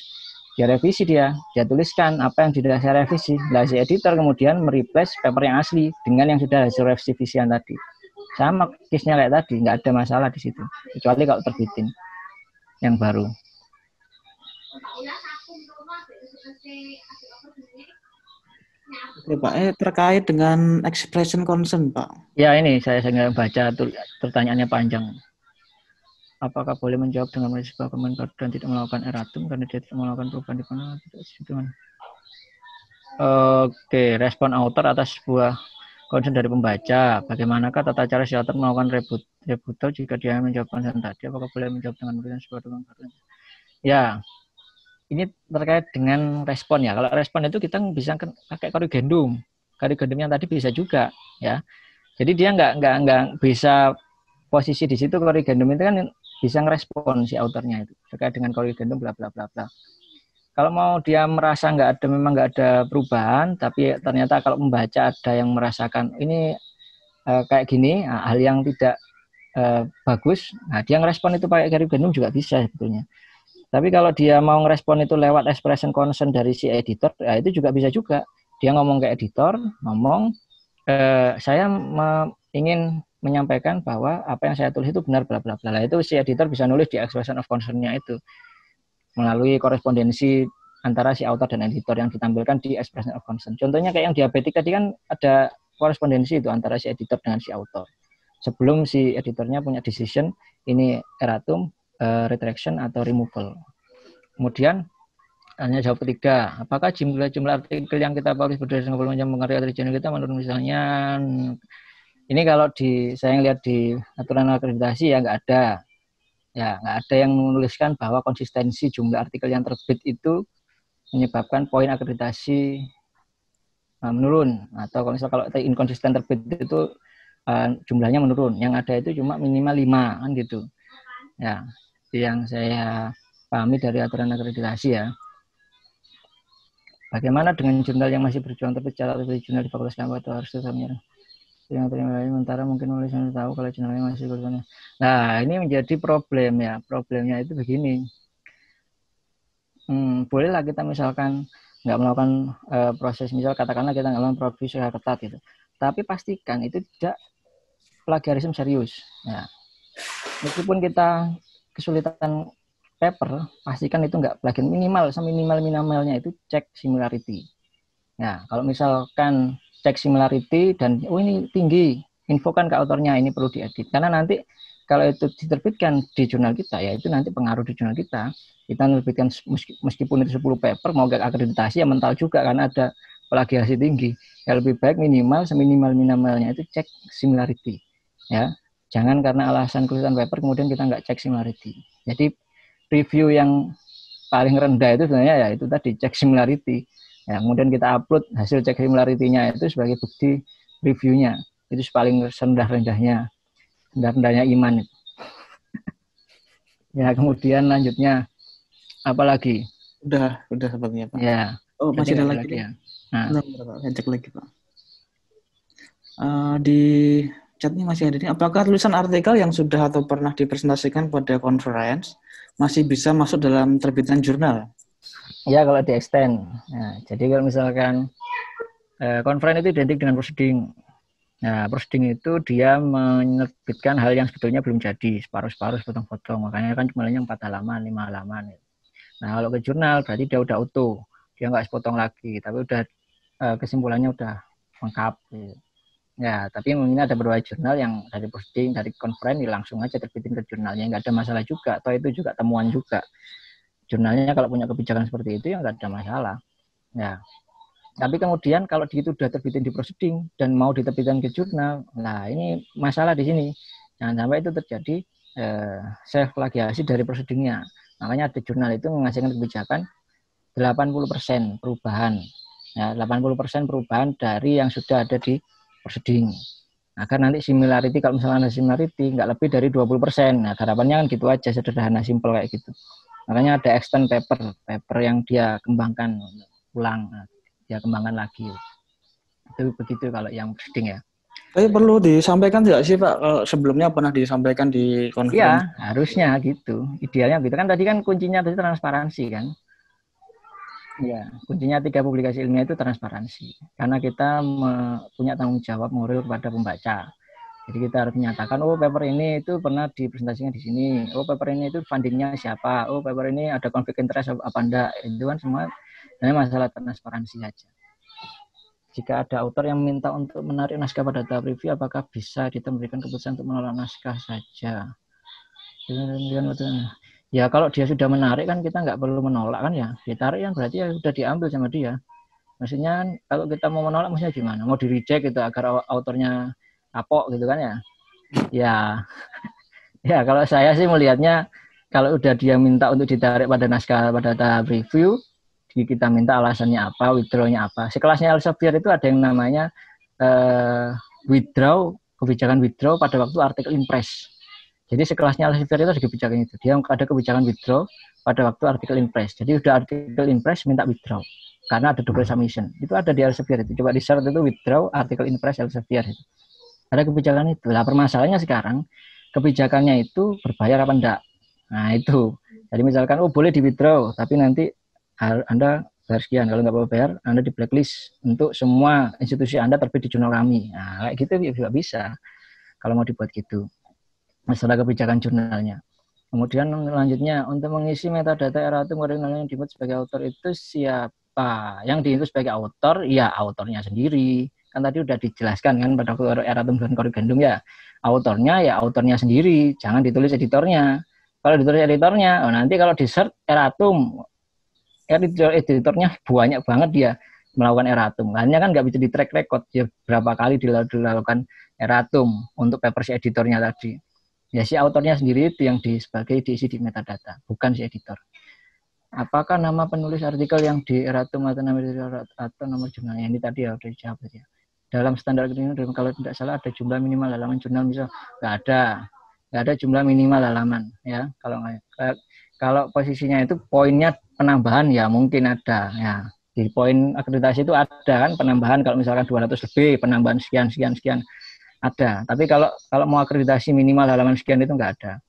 Dia revisi dia, dia tuliskan apa yang sudah saya revisi. Nah, si editor kemudian mereplace paper yang asli dengan yang sudah hasil revisian tadi. Sama case-nya kayak tadi, nggak ada masalah di situ. Kecuali kalau terbitin yang baru. Oke, Pak, eh, terkait dengan expression concern, Pak. Ya, ini saya saya baca pertanyaannya panjang. Apakah boleh menjawab dengan menulis sebuah komentar dan tidak melakukan erratum karena dia tidak melakukan perubahan di panel? Oke, respon author atas sebuah concern dari pembaca. Bagaimanakah tata cara si author melakukan rebut rebuttal jika dia menjawab concern tadi? Apakah boleh menjawab dengan menulis sebuah komentar? Ya, ini terkait dengan respon ya. Kalau respon itu kita bisa pakai korrigendum. Korrigendum yang tadi bisa juga ya. Jadi dia nggak nggak nggak bisa posisi di situ. Korrigendum itu kan bisa ngerespon si autornya itu terkait dengan korrigendum bla bla bla bla. Kalau mau dia merasa nggak ada, memang nggak ada perubahan, tapi ternyata kalau membaca ada yang merasakan ini e, kayak gini, hal yang tidak e, bagus, nah dia ngerespon itu pakai korrigendum juga bisa sebetulnya. Tapi kalau dia mau ngerespon itu lewat expression concern dari si editor, ya itu juga bisa juga. Dia ngomong ke editor, ngomong e, saya ingin menyampaikan bahwa apa yang saya tulis itu benar bla bla bla. Nah, itu si editor bisa nulis di expression of concern-nya itu melalui korespondensi antara si author dan editor yang ditampilkan di expression of concern. Contohnya kayak yang diabetik tadi kan ada korespondensi itu antara si editor dengan si author. Sebelum si editornya punya decision ini erratum, uh, retraction atau removal. Kemudian hanya jawab ketiga, apakah jumlah-jumlah artikel yang kita publish berdasarkan volume yang mengaruhi dari jurnal kita menurut misalnya. Ini kalau di saya lihat di aturan akreditasi ya nggak ada, ya nggak ada yang menuliskan bahwa konsistensi jumlah artikel yang terbit itu menyebabkan poin akreditasi uh, menurun, atau kalau misal kalau inkonsisten terbit itu uh, jumlahnya menurun. Yang ada itu cuma minimal lima kan gitu, ya yang saya pahami dari aturan akreditasi ya. Bagaimana dengan jurnal yang masih berjuang terbit secara jurnal di fakultas kampus atau harus terusnya? Yang terima kasih, sementara mungkin nulis yang tahu kalau jurnalnya masih kurang. Nah, ini menjadi problem ya. Problemnya itu begini. Hmm, bolehlah kita misalkan nggak melakukan uh, proses, misal katakanlah kita nggak melakukan produksi secara ketat gitu. Tapi pastikan itu tidak plagiarisme serius. Ya. Meskipun kita kesulitan paper, pastikan itu nggak plagiarisme, minimal, seminimal minimalnya itu cek similarity. Nah, kalau misalkan cek similarity dan oh ini tinggi, infokan ke autornya ini perlu diedit, karena nanti kalau itu diterbitkan di jurnal kita ya itu nanti pengaruh di jurnal kita. Kita menerbitkan meskipun itu sepuluh paper mau gak akreditasi ya mental juga karena ada plagiasi tinggi. Ya lebih baik minimal seminimal minimalnya itu cek similarity ya, jangan karena alasan kesulitan paper kemudian kita nggak cek similarity. Jadi review yang paling rendah itu sebenarnya ya itu tadi cek similarity. Ya, kemudian kita upload hasil cek similarity-nya itu sebagai bukti review-nya. Itu paling rendah-rendahnya, rendah-rendahnya iman itu. Ya, kemudian lanjutnya apa lagi? Udah, udah sepertinya, Pak. Ya. Oh, masih ada lagi. Ya. Nah, saya cek lagi, Pak. Uh, di chatnya masih ada ini. Apakah tulisan artikel yang sudah atau pernah dipresentasikan pada conference masih bisa masuk dalam terbitan jurnal? Ya, kalau di extend. Nah, jadi kalau misalkan eh, conference itu identik dengan proceeding. Nah, proceeding itu dia menerbitkan hal yang sebetulnya belum jadi, separuh-separuh, potong-potong. Makanya kan cuma empat halaman, lima halaman. Nah, kalau ke jurnal berarti dia udah utuh. Dia nggak sepotong lagi, tapi udah eh, kesimpulannya udah lengkap. Gitu. Ya, tapi mungkin ada beberapa jurnal yang dari posting, dari konferensi langsung aja terbitin ke jurnalnya, nggak ada masalah juga. Atau itu juga temuan juga. Jurnalnya kalau punya kebijakan seperti itu ya nggak ada masalah. Ya, tapi kemudian kalau itu sudah terbitin di proceeding dan mau diterbitkan ke jurnal, nah ini masalah di sini. Jangan sampai itu terjadi eh, self plagiasi dari proceedingnya. Makanya ada jurnal itu menghasilkan kebijakan delapan puluh persen perubahan. Ya, delapan puluh persen perubahan dari yang sudah ada di proceeding. Agar nanti similarity, kalau misalnya ada similarity, nggak lebih dari dua puluh persen. Nah, harapannya kan gitu aja, sederhana, simple kayak gitu. Makanya ada extend paper, paper yang dia kembangkan ulang, dia kembangkan lagi. Itu begitu kalau yang proceeding ya. Tapi perlu disampaikan tidak sih Pak, kalau sebelumnya pernah disampaikan di konferensi? Ya, harusnya gitu. Idealnya gitu. Kan tadi kan kuncinya tadi transparansi kan. Ya, kuncinya tiga publikasi ilmiah itu transparansi. Karena kita punya tanggung jawab moral kepada pembaca. Jadi kita harus menyatakan, oh paper ini itu pernah dipresentasikan di sini. Oh paper ini itu fundingnya siapa. Oh paper ini ada konflik interest apa enggak. Itu kan semua masalah transparansi aja. Jika ada autor yang minta untuk menarik naskah pada tahap review, apakah bisa kita memberikan keputusan untuk menolak naskah saja? Ya kalau dia sudah menarik kan kita nggak perlu menolak kan ya. Ditarik kan berarti ya sudah diambil sama dia. Maksudnya kalau kita mau menolak maksudnya gimana? Mau di reject gitu agar autornya kapok gitu kan ya. Ya. Ya kalau saya sih melihatnya kalau udah dia minta untuk ditarik pada naskah pada tahap review, kita minta alasannya apa, withdraw-nya apa. Sekelasnya Elsevier itu ada yang namanya uh, withdraw, kebijakan withdraw pada waktu artikel impress. Jadi sekelasnya Elsevier itu ada kebijakan itu. Dia ada kebijakan withdraw pada waktu artikel impress. Jadi sudah artikel impress minta withdraw. Karena ada double submission. Itu ada di Elsevier itu. Coba di search itu withdraw artikel impress Elsevier itu. Ada kebijakan itu. Nah, permasalahannya sekarang kebijakannya itu berbayar apa enggak? Nah, itu. Jadi misalkan oh boleh di withdraw, tapi nanti Anda bayar sekian. Kalau nggak mau bayar, Anda di blacklist untuk semua institusi Anda terbit di jurnal kami. Nah, kayak gitu juga bisa. Kalau mau dibuat gitu. Masalah kebijakan jurnalnya. Kemudian selanjutnya, untuk mengisi metadata erratum original yang dibuat sebagai autor itu siapa? Yang diinput sebagai autor, ya autornya sendiri. Kan tadi udah dijelaskan kan pada erratum dan korrigendum ya. Autornya ya autornya sendiri, jangan ditulis editornya. Kalau ditulis editornya, oh nanti kalau di search erratum, editor editornya banyak banget dia melakukan erratum. Hanya kan nggak bisa di track record, dia berapa kali dilakukan erratum untuk paper si editornya tadi. Ya si autornya sendiri itu yang di, sebagai diisi di metadata, bukan si editor. Apakah nama penulis artikel yang di erratum atau nama atau nomor jurnalnya ini tadi ya udah dijawab ya. Dalam standar ini kalau tidak salah ada jumlah minimal halaman jurnal misal nggak ada, nggak ada jumlah minimal halaman ya. Kalau eh, kalau posisinya itu poinnya penambahan ya mungkin ada ya. Di poin akreditasi itu ada kan penambahan kalau misalkan dua ratus lebih penambahan sekian sekian sekian. Ada, tapi kalau kalau mau akreditasi minimal halaman sekian itu nggak ada.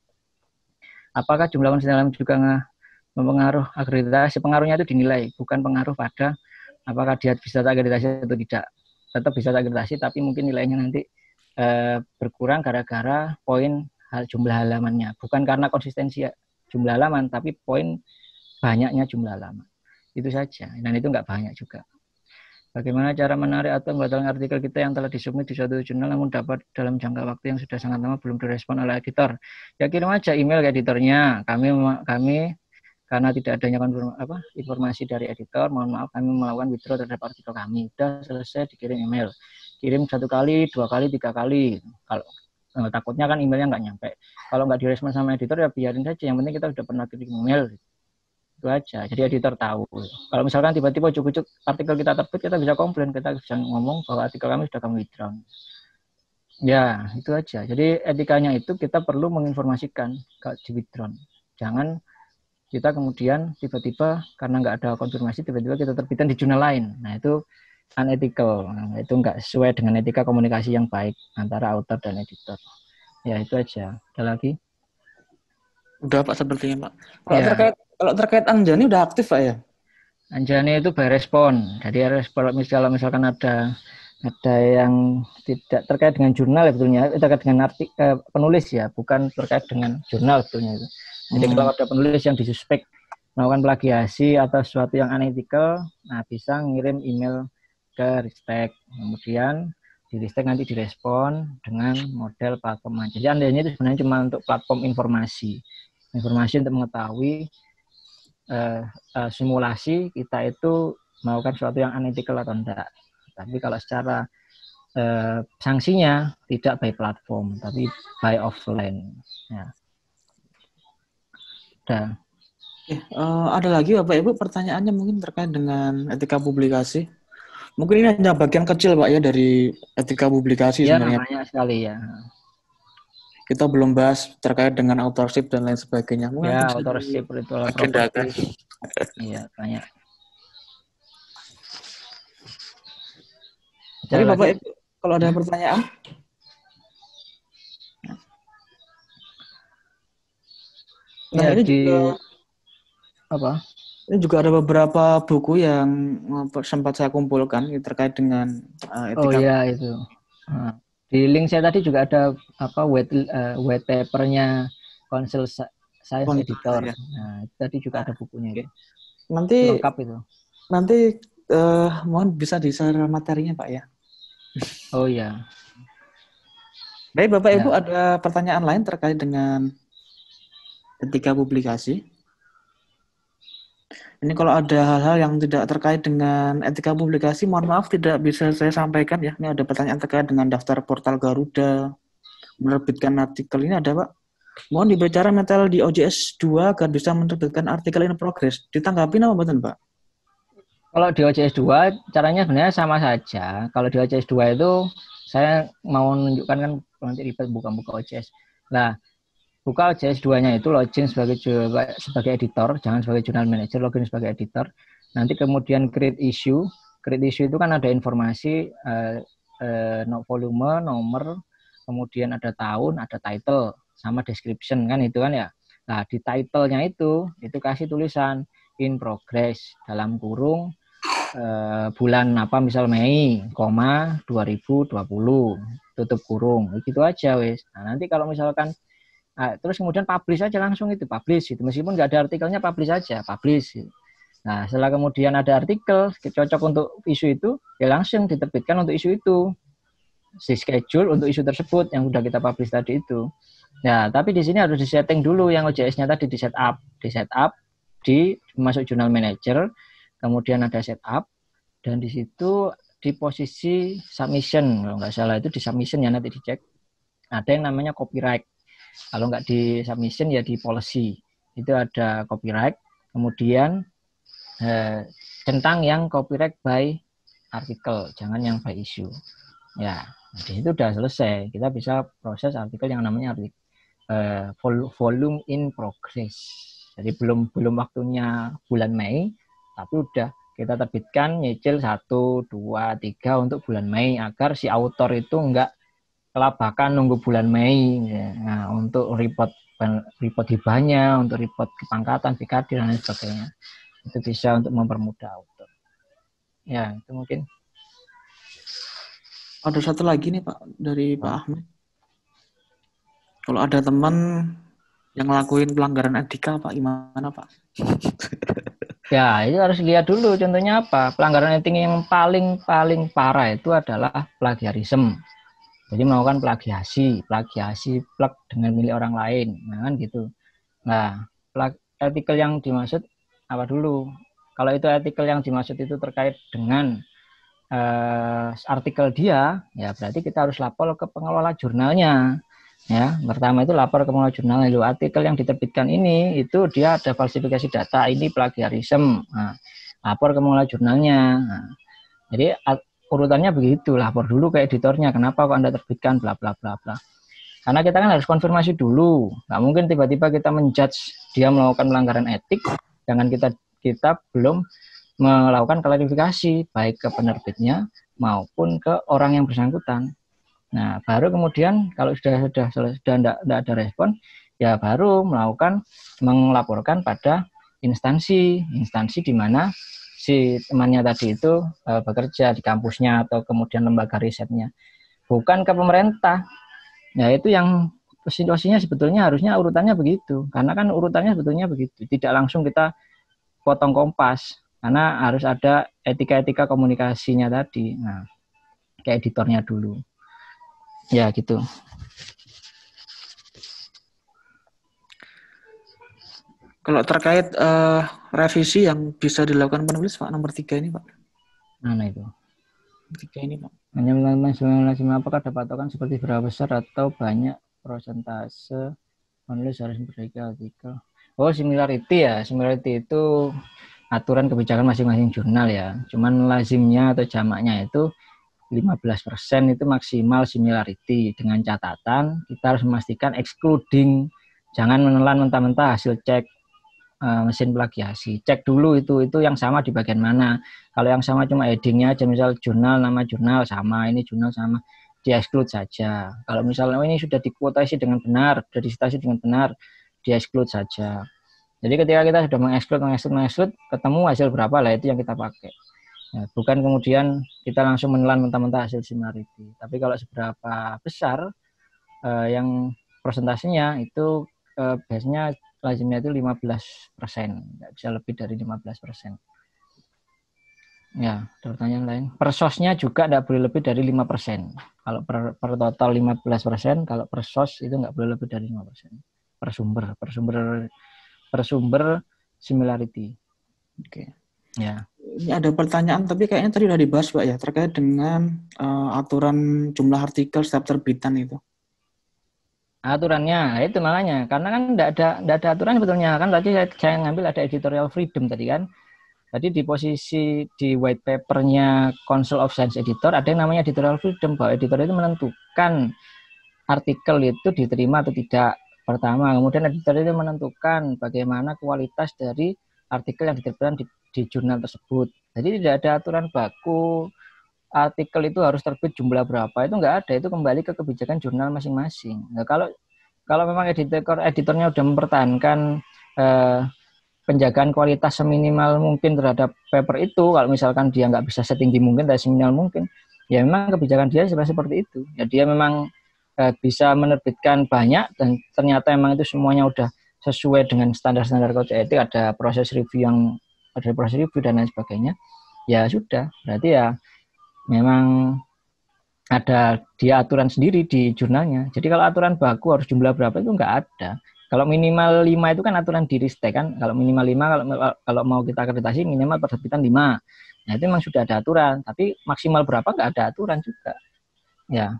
Apakah jumlah halaman juga mempengaruhi akreditasi? Pengaruhnya itu dinilai, bukan pengaruh pada apakah dia bisa terakreditasi atau tidak. Tetap bisa terakreditasi, tapi mungkin nilainya nanti e, berkurang gara-gara poin jumlah halamannya. Bukan karena konsistensi jumlah halaman, tapi poin banyaknya jumlah halaman. Itu saja, dan itu nggak banyak juga. Bagaimana cara menarik atau membatalkan artikel kita yang telah disubmit di suatu jurnal namun dapat dalam jangka waktu yang sudah sangat lama belum direspon oleh editor? Ya kirim aja email ke editornya. Kami kami karena tidak adanya apa, informasi dari editor, mohon maaf kami melakukan withdraw terhadap artikel kami. Sudah selesai dikirim email. Kirim satu kali, dua kali, tiga kali. Kalau eh, takutnya kan emailnya nggak nyampe. Kalau nggak direspon sama editor ya biarin saja. Yang penting kita sudah pernah kirim email. Itu aja, jadi editor tahu. Kalau misalkan tiba-tiba ujuk-ujuk artikel kita terbit, kita bisa komplain, kita bisa ngomong bahwa artikel kami sudah kami withdraw. Ya, itu aja. Jadi etikanya itu kita perlu menginformasikan kalau di withdraw. Jangan kita kemudian tiba-tiba karena nggak ada konfirmasi, tiba-tiba kita terbitan di jurnal lain. Nah, itu unethical. Nah, itu nggak sesuai dengan etika komunikasi yang baik antara author dan editor. Ya, itu aja. Ada lagi? Udah, Pak, sepertinya, Pak. Kalau ya. terkait Kalau terkait Anjani udah aktif, Pak, ya? Anjani itu by respon. Jadi kalau misalkan, misalkan ada ada yang tidak terkait dengan jurnal, betulnya itu terkait dengan arti, eh, penulis ya, bukan terkait dengan jurnal betulnya. Jadi hmm. kalau ada penulis yang disuspek melakukan plagiasi atau sesuatu yang unethical, nah bisa ngirim email ke Ristek. Kemudian di Ristek nanti direspon dengan model platform. Jadi Anjani itu sebenarnya cuma untuk platform informasi, informasi untuk mengetahui Uh, uh, simulasi kita itu melakukan sesuatu yang unethical atau enggak. Tapi kalau secara uh, sanksinya tidak by platform, tapi by offline. Ya. Udah. Eh, uh, ada lagi Bapak Ibu pertanyaannya mungkin terkait dengan etika publikasi. Mungkin ini hanya bagian kecil Pak ya dari etika publikasi ya, sebenarnya. Banyak sekali ya. Kita belum bahas terkait dengan authorship dan lain sebagainya. Mungkin ya, authorship itu agendakan. Iya, banyak. Jadi Bapak Ibu, kalau ada pertanyaan? Nah, ya, ini di... juga apa? Ini juga ada beberapa buku yang sempat saya kumpulkan terkait dengan uh, etika. Oh iya, itu. Hmm. Di link saya tadi juga ada apa white, uh, white paper-nya Council Science Editor. Ya. Nah, tadi juga ada bukunya. Okay. Nanti lengkap itu. Nanti uh, mohon bisa di-share materinya, Pak ya. Oh iya. Baik, Bapak Ibu ya. Ada pertanyaan lain terkait dengan etika publikasi? Ini kalau ada hal-hal yang tidak terkait dengan etika publikasi, mohon maaf tidak bisa saya sampaikan ya. Ini ada pertanyaan terkait dengan daftar portal Garuda, menerbitkan artikel ini ada Pak. Mohon dibicara metal di O J S dua agar bisa menerbitkan artikel in progress. Ditanggapi apa betul Pak? Kalau di O J S dua caranya sebenarnya sama saja. Kalau di O J S dua itu saya mau menunjukkan kan nanti ribet buka-buka O J S. Nah. Buka O J S dua-nya itu login sebagai sebagai editor, jangan sebagai jurnal manager, login sebagai editor. Nanti kemudian create issue. Create issue itu kan ada informasi eh, eh, volume, nomor, kemudian ada tahun, ada title, sama description kan itu kan ya. Nah, di title-nya itu itu kasih tulisan in progress dalam kurung eh, bulan apa misal Mei, koma dua ribu dua puluh tutup kurung. Gitu aja wes. Nah, nanti kalau misalkan Nah, terus kemudian publish aja langsung itu, publish itu meskipun nggak ada artikelnya publish aja, publish. Gitu. Nah, setelah kemudian ada artikel cocok untuk isu itu, ya langsung diterbitkan untuk isu itu. Si schedule untuk isu tersebut yang sudah kita publish tadi itu. Nah, tapi di sini harus disetting dulu yang O J S-nya tadi di setup, di setup, di masuk jurnal manager, kemudian ada setup dan di situ di posisi submission kalau nggak salah itu di submission ya nanti dicek. Ada yang namanya copyright. Kalau nggak di submission ya di policy itu ada copyright, kemudian eh, tentang yang copyright by artikel, jangan yang by issue. Ya, di situ udah selesai. Kita bisa proses artikel yang namanya artikel eh, volume in progress. Jadi belum belum waktunya bulan Mei, tapi udah kita terbitkan nyicil satu, dua, tiga untuk bulan Mei agar si autor itu nggak bahkan nunggu bulan Mei ya. Nah, untuk report report hibahnya, untuk report kepangkatan, P K D dan lain sebagainya itu bisa untuk mempermudah auto. Ya itu mungkin ada satu lagi nih Pak dari Pak Ahmad, kalau ada teman yang ngelakuin pelanggaran etika Pak gimana Pak? Ya itu harus lihat dulu contohnya apa. Pelanggaran etika yang paling paling parah itu adalah plagiarisme. Jadi melakukan plagiasi, plagiasi plak dengan milik orang lain, nah kan gitu. Nah, plak, artikel yang dimaksud apa dulu? Kalau itu artikel yang dimaksud itu terkait dengan eh, artikel dia, ya berarti kita harus lapor ke pengelola jurnalnya. Ya, pertama itu lapor ke pengelola jurnal, lalu artikel yang diterbitkan ini itu dia ada falsifikasi data, ini plagiarisme. Nah, lapor ke pengelola jurnalnya. Nah, jadi urutannya begitu, lapor dulu ke editornya, kenapa kok Anda terbitkan bla bla bla bla. Karena kita kan harus konfirmasi dulu. Nggak mungkin tiba-tiba kita menjudge dia melakukan pelanggaran etik, jangan kita kita belum melakukan klarifikasi baik ke penerbitnya maupun ke orang yang bersangkutan. Nah, baru kemudian kalau sudah sudah sudah tidak ada respon, ya baru melakukan melaporkan pada instansi, instansi di mana si temannya tadi itu e, bekerja di kampusnya atau kemudian lembaga risetnya, bukan ke pemerintah. Ya, itu yang situasinya sebetulnya harusnya urutannya begitu, karena kan urutannya sebetulnya begitu, tidak langsung kita potong kompas, karena harus ada etika-etika komunikasinya tadi. Nah, ke editornya dulu. Ya, gitu. Kalau terkait uh, revisi yang bisa dilakukan penulis, Pak, nomor tiga ini, Pak. Mana itu? Tiga ini, Pak. Hanya sembilan belas sembilan belas, apakah ada patokan seperti berapa besar atau banyak prosentase penulis harus memperbaiki artikel? Oh, similarity ya. Similarity itu aturan kebijakan masing-masing jurnal ya. Cuman lazimnya atau jamaknya itu lima belas persen itu maksimal similarity, dengan catatan kita harus memastikan excluding, jangan menelan mentah-mentah hasil cek uh, mesin plagiasi. Cek dulu itu itu yang sama di bagian mana. Kalau yang sama cuma headingnya aja, misal jurnal, nama jurnal sama, ini jurnal sama, di exclude saja. Kalau misalnya oh, ini sudah dikuotasi dengan benar, sudah disitasi dengan benar, di exclude saja. Jadi ketika kita sudah mengexclude, mengexclude, mengexclude, ketemu hasil berapa lah, itu yang kita pakai. Ya, bukan kemudian kita langsung menelan mentah-mentah hasil similarity. Tapi kalau seberapa besar eh, yang persentasenya itu eh, biasanya lazimnya itu lima belas persen, nggak bisa lebih dari lima belas persen. Ya, ada pertanyaan lain. Persosnya juga nggak boleh lebih dari lima persen. Kalau per, per total lima belas persen, kalau persos itu nggak boleh lebih dari lima persen. Per sumber, per sumber, per sumber similarity. Oke. Okay. Ya. Ini ada pertanyaan, tapi kayaknya tadi udah dibahas, Pak, ya, terkait dengan uh, aturan jumlah artikel setiap terbitan itu. Aturannya, itu makanya. Karena kan tidak ada, tidak ada aturan sebetulnya. Kan tadi saya, saya ngambil ada editorial freedom tadi kan. Tadi di posisi di white papernya Council of Science Editor, ada yang namanya editorial freedom. Bahwa editor itu menentukan artikel itu diterima atau tidak. Pertama, kemudian editor itu menentukan bagaimana kualitas dari artikel yang diterbitkan di di jurnal tersebut. Jadi tidak ada aturan baku artikel itu harus terbit jumlah berapa, itu enggak ada. Itu kembali ke kebijakan jurnal masing-masing. Nah, kalau kalau memang editor editornya sudah mempertahankan eh, penjagaan kualitas seminimal mungkin terhadap paper itu, kalau misalkan dia nggak bisa setinggi mungkin, tidak seminimal mungkin, ya memang kebijakan dia seperti itu. Ya, dia memang eh, bisa menerbitkan banyak dan ternyata memang itu semuanya udah sesuai dengan standar-standar kode etik, ada proses review yang ada proses review dan lain sebagainya, ya sudah, berarti ya memang ada dia aturan sendiri di jurnalnya. Jadi kalau aturan baku harus jumlah berapa itu nggak ada. Kalau minimal lima itu kan aturan di Ristek kan, kalau minimal lima, kalau, kalau mau kita akreditasi minimal penerbitan lima. Nah, itu memang sudah ada aturan, tapi maksimal berapa nggak ada aturan juga. Ya.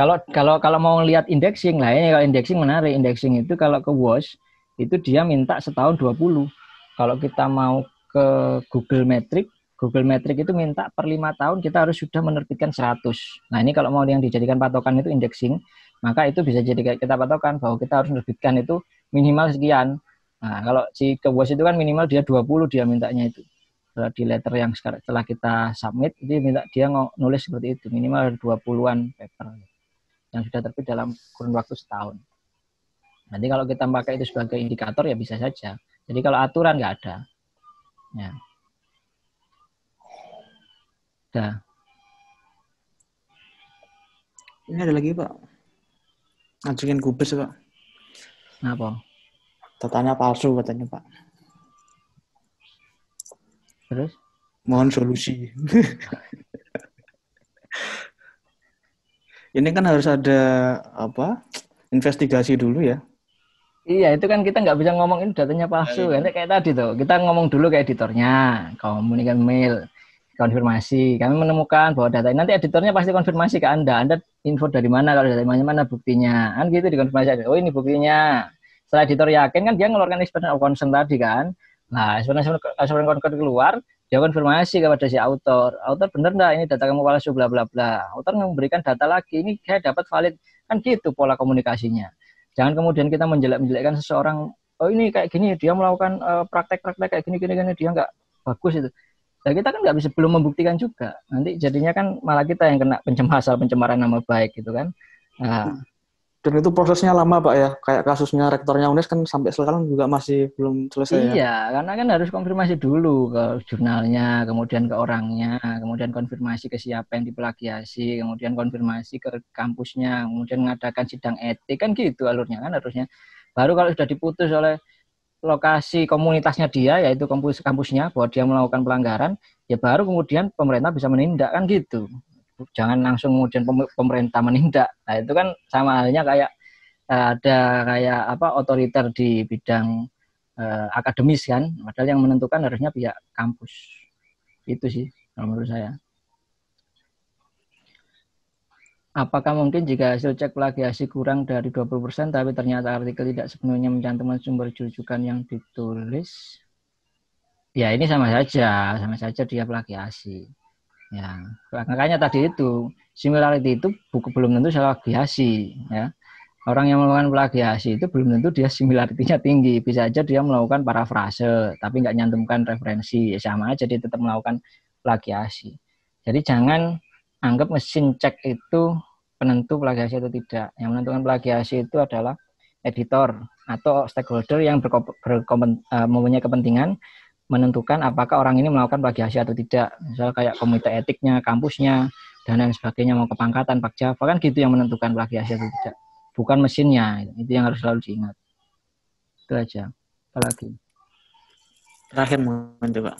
Kalau kalau kalau mau lihat indexing lah ya, kalau indexing menarik. Indexing itu kalau ke WoS itu dia minta setahun dua puluh. Kalau kita mau ke Google Metrics, Google Metrics itu minta per lima tahun kita harus sudah menerbitkan seratus. Nah, ini kalau mau yang dijadikan patokan itu indexing, maka itu bisa jadi kita patokan bahwa kita harus menerbitkan itu minimal sekian. Nah, kalau si ke WoS itu kan minimal dia dua puluh dia mintanya itu. Di letter yang sekarang setelah kita submit, dia minta dia nulis seperti itu, minimal dua puluhan paper yang sudah terbit dalam kurun waktu setahun. Nanti kalau kita pakai itu sebagai indikator ya bisa saja. Jadi kalau aturan nggak ada. Ya. Dah. Ini ada lagi, Pak. Ngajuin gubes, Pak. Kenapa? Datanya palsu katanya, Pak. Terus? Mohon solusi. Ini kan harus ada apa? Investigasi dulu ya. Iya, itu kan kita nggak bisa ngomong ini datanya palsu. Nah, kan? Kayak tadi tuh, kita ngomong dulu ke editornya, komunikan mail, konfirmasi. Kami menemukan bahwa data ini, nanti editornya pasti konfirmasi ke Anda. Anda info dari mana, kalau dari mana-mana buktinya. Kan gitu dikonfirmasi, oh ini buktinya. Setelah editor yakin kan dia ngeluarkan expression of concern tadi kan. Nah, expression of concern keluar, dia konfirmasi kepada si autor. Autor bener nggak ini data kamu palsu bla bla bla. Autor memberikan data lagi, ini saya dapat valid. Kan gitu pola komunikasinya. Jangan kemudian kita menjelek-menjelekkan seseorang, oh ini kayak gini, dia melakukan praktek-praktek kayak gini-gini, dia nggak bagus itu. Nah, kita kan nggak bisa, belum membuktikan juga. Nanti jadinya kan malah kita yang kena pencemar, asal pencemaran nama baik gitu kan. Nah. Dan itu prosesnya lama Pak ya? Kayak kasusnya rektornya UNES kan sampai sekarang juga masih belum selesai. Iya, ya? Karena kan harus konfirmasi dulu ke jurnalnya, kemudian ke orangnya, kemudian konfirmasi ke siapa yang diplagiasi, kemudian konfirmasi ke kampusnya, kemudian mengadakan sidang etik, kan gitu alurnya kan harusnya. Baru kalau sudah diputus oleh lokasi komunitasnya dia, yaitu kampus kampusnya, bahwa dia melakukan pelanggaran, ya baru kemudian pemerintah bisa menindak, kan gitu. Jangan langsung kemudian pemerintah menindak. Nah itu kan sama halnya kayak ada kayak apa otoriter di bidang eh, akademis kan, padahal yang menentukan harusnya pihak kampus. Itu sih kalau menurut saya. Apakah mungkin jika hasil cek plagiasi kurang dari dua puluh persen tapi ternyata artikel tidak sepenuhnya mencantumkan sumber rujukan yang ditulis? Ya ini sama saja, sama saja dia plagiasi. Ya, makanya tadi itu similarity itu buku belum tentu salah plagiasi. Ya. Orang yang melakukan plagiasi itu belum tentu dia similarity-nya tinggi. Bisa aja dia melakukan parafrase tapi nggak nyantumkan referensi. Ya, sama aja dia tetap melakukan plagiasi. Jadi jangan anggap mesin cek itu penentu plagiasi atau tidak. Yang menentukan plagiasi itu adalah editor atau stakeholder yang mempunyai kepentingan menentukan apakah orang ini melakukan plagiasi atau tidak. Misal kayak komite etiknya, kampusnya, dan lain sebagainya, mau kepangkatan, pakja, bahkan gitu yang menentukan plagiasi atau tidak. Bukan mesinnya, itu yang harus selalu diingat. Itu aja. Apalagi? Terakhir mungkin Pak.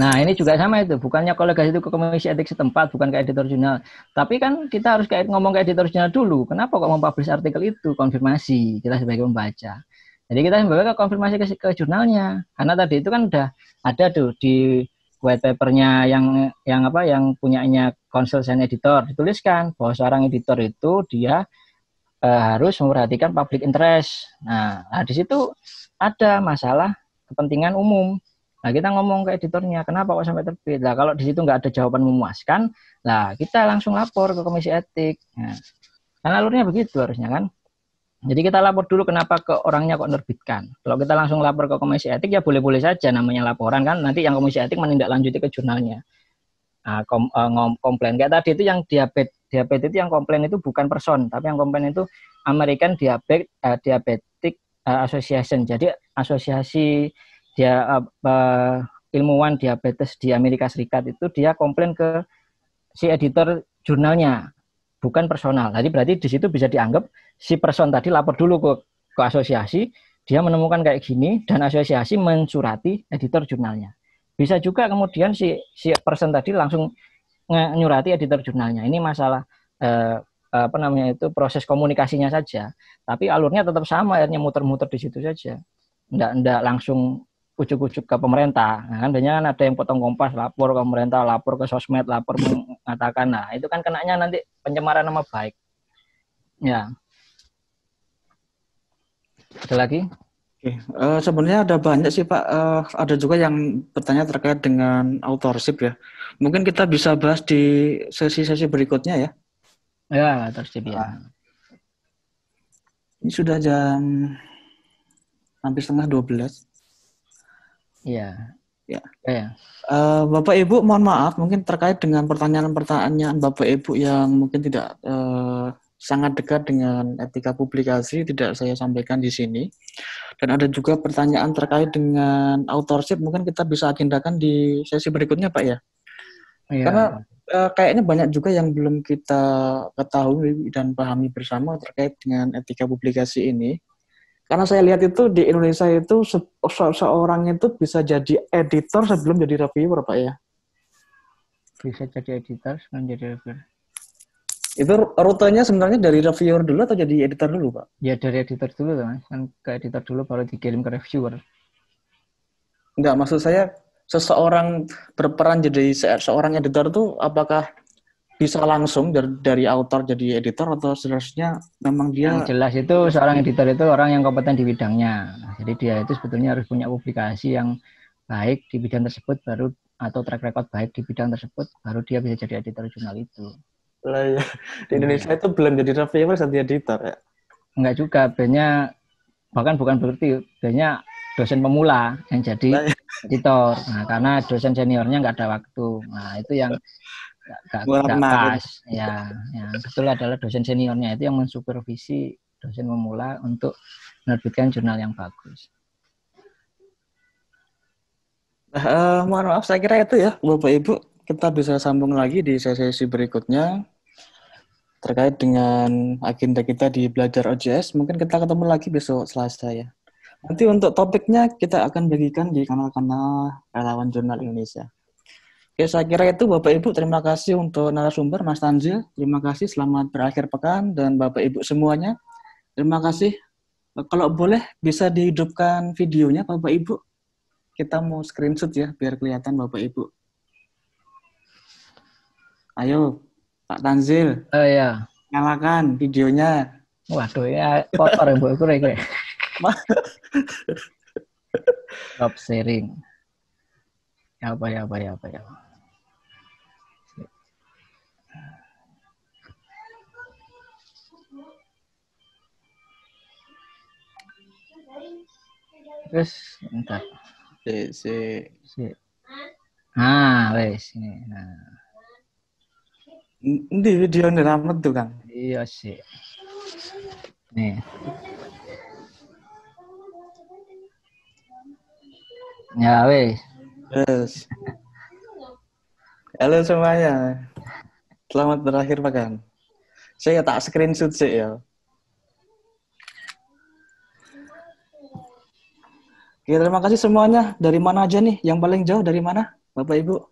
Nah ini juga sama itu, bukannya kolegasi itu ke komisi etik setempat, bukan ke editor jurnal. Tapi kan kita harus kayak ngomong ke editor jurnal dulu, kenapa kok mempublish artikel itu, konfirmasi, kita sebagai pembaca. Jadi kita sebagai konfirmasi ke, ke jurnalnya, karena tadi itu kan udah ada tuh di white papernya yang yang apa yang punyanya konsultan editor dituliskan bahwa seorang editor itu dia e, harus memperhatikan public interest. Nah, nah di situ ada masalah kepentingan umum. Nah, kita ngomong ke editornya, kenapa kok sampai terbit? Nah, kalau di situ nggak ada jawaban memuaskan, lah kita langsung lapor ke komisi etik. Nah, karena alurnya begitu harusnya kan. Jadi kita lapor dulu kenapa ke orangnya kok nerbitkan. Kalau kita langsung lapor ke komisi etik, ya boleh-boleh saja namanya laporan kan. Nanti yang komisi etik menindaklanjuti ke jurnalnya. Nah, kom, uh, komplain. Kayak tadi itu yang diabetes. Diabetes itu yang komplain itu bukan person, tapi yang komplain itu American Diabetes, uh, Diabetic uh, Association. Jadi asosiasi dia uh, uh, ilmuwan diabetes di Amerika Serikat itu dia komplain ke si editor jurnalnya, bukan personal. Jadi berarti di situ bisa dianggap si person tadi lapor dulu ke, ke asosiasi, dia menemukan kayak gini dan asosiasi mensurati editor jurnalnya. Bisa juga kemudian si si person tadi langsung nyurati editor jurnalnya. Ini masalah eh, apa namanya itu proses komunikasinya saja. Tapi alurnya tetap sama, akhirnya muter-muter di situ saja. Nggak nggak langsung ujuk-ujuk ke pemerintah. Nah, kan biasanya kan ada yang potong kompas, lapor ke pemerintah, lapor ke sosmed, lapor mengatakan, nah itu kan kenanya nanti pencemaran nama baik. Ya. Ada lagi? Oke. Uh, sebenarnya ada banyak sih Pak. Uh, ada juga yang bertanya terkait dengan authorship ya. Mungkin kita bisa bahas di sesi-sesi berikutnya ya. Ya, authorship ya. Uh, ini sudah jam hampir setengah dua belas. Iya. Ya. Ya. Uh, Bapak Ibu, mohon maaf mungkin terkait dengan pertanyaan-pertanyaan Bapak Ibu yang mungkin tidak uh, sangat dekat dengan etika publikasi tidak saya sampaikan di sini. Dan ada juga pertanyaan terkait dengan authorship, mungkin kita bisa agendakan di sesi berikutnya Pak ya. Ya. Karena uh, kayaknya banyak juga yang belum kita ketahui dan pahami bersama terkait dengan etika publikasi ini. Karena saya lihat itu di Indonesia itu se se seorang itu bisa jadi editor sebelum jadi reviewer Pak ya. Bisa jadi editor sebelum jadi reviewer. Itu rutenya sebenarnya dari reviewer dulu atau jadi editor dulu Pak? Ya dari editor dulu Mas, kan ke editor dulu baru dikirim ke reviewer. Enggak, maksud saya seseorang berperan jadi seorang editor tuh apakah bisa langsung dari, dari author jadi editor atau seterusnya? Memang dia yang jelas itu seorang editor itu orang yang kompeten di bidangnya. Jadi dia itu sebetulnya harus punya publikasi yang baik di bidang tersebut baru, atau track record baik di bidang tersebut, baru dia bisa jadi editor jurnal itu. Lah ya, di Indonesia nah, itu belum jadi reviewer, jadi editor ya? Enggak juga, banyak, bahkan bukan berarti, banyak dosen pemula yang jadi nah, ya. editor. Nah, karena dosen seniornya nggak ada waktu. Nah, itu yang nggak pas. Ya, yang betul adalah dosen seniornya itu yang mensupervisi dosen pemula untuk menerbitkan jurnal yang bagus. Uh, mohon maaf, saya kira itu ya Bapak Ibu, kita bisa sambung lagi di sesi berikutnya terkait dengan agenda kita di belajar O J S. Mungkin kita ketemu lagi besok Selasa ya. Nanti untuk topiknya kita akan bagikan di kanal-kanal Relawan Jurnal Indonesia. Oke, saya kira itu Bapak Ibu, terima kasih untuk narasumber Mas Tanzil, terima kasih, selamat berakhir pekan, dan Bapak Ibu semuanya terima kasih. Kalau boleh bisa dihidupkan videonya Bapak Ibu. Kita mau screenshot ya, biar kelihatan Bapak Ibu. Ayo, Pak Tanzil. Oh iya. Nyalakan videonya. Waduh ya, kotor ya Bu. Stop sharing. Ya apa, ya apa, ya apa, ya apa. Terus, entar. Si, si, si. Ah, wes ini. Nah. Ini video ini ramet tuh kan? Iya sih. Nih. Ya wes. Yes. Halo semuanya. Selamat berakhir pekan. Saya tak screenshot sih ya. Ya, terima kasih semuanya. Dari mana aja nih? Yang paling jauh dari mana, Bapak Ibu?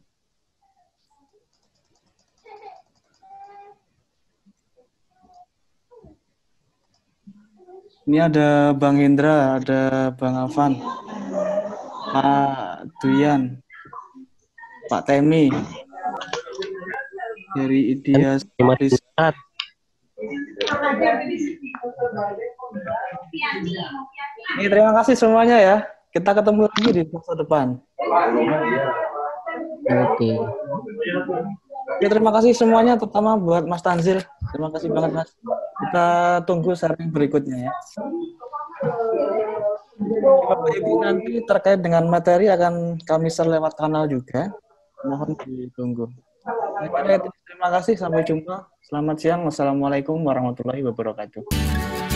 Ini ada Bang Indra, ada Bang Afan, Pak Duyan, Pak Temi, dari India. Ini terima kasih semuanya ya. Kita ketemu lagi di masa depan. Oke. Ya, terima kasih semuanya, terutama buat Mas Tanzil. Terima kasih banget Mas. Kita tunggu sharing berikutnya ya. Bapak Ibu nanti terkait dengan materi akan kami share lewat kanal juga. Mohon ditunggu. Terima kasih, sampai jumpa. Selamat siang. Wassalamualaikum warahmatullahi wabarakatuh.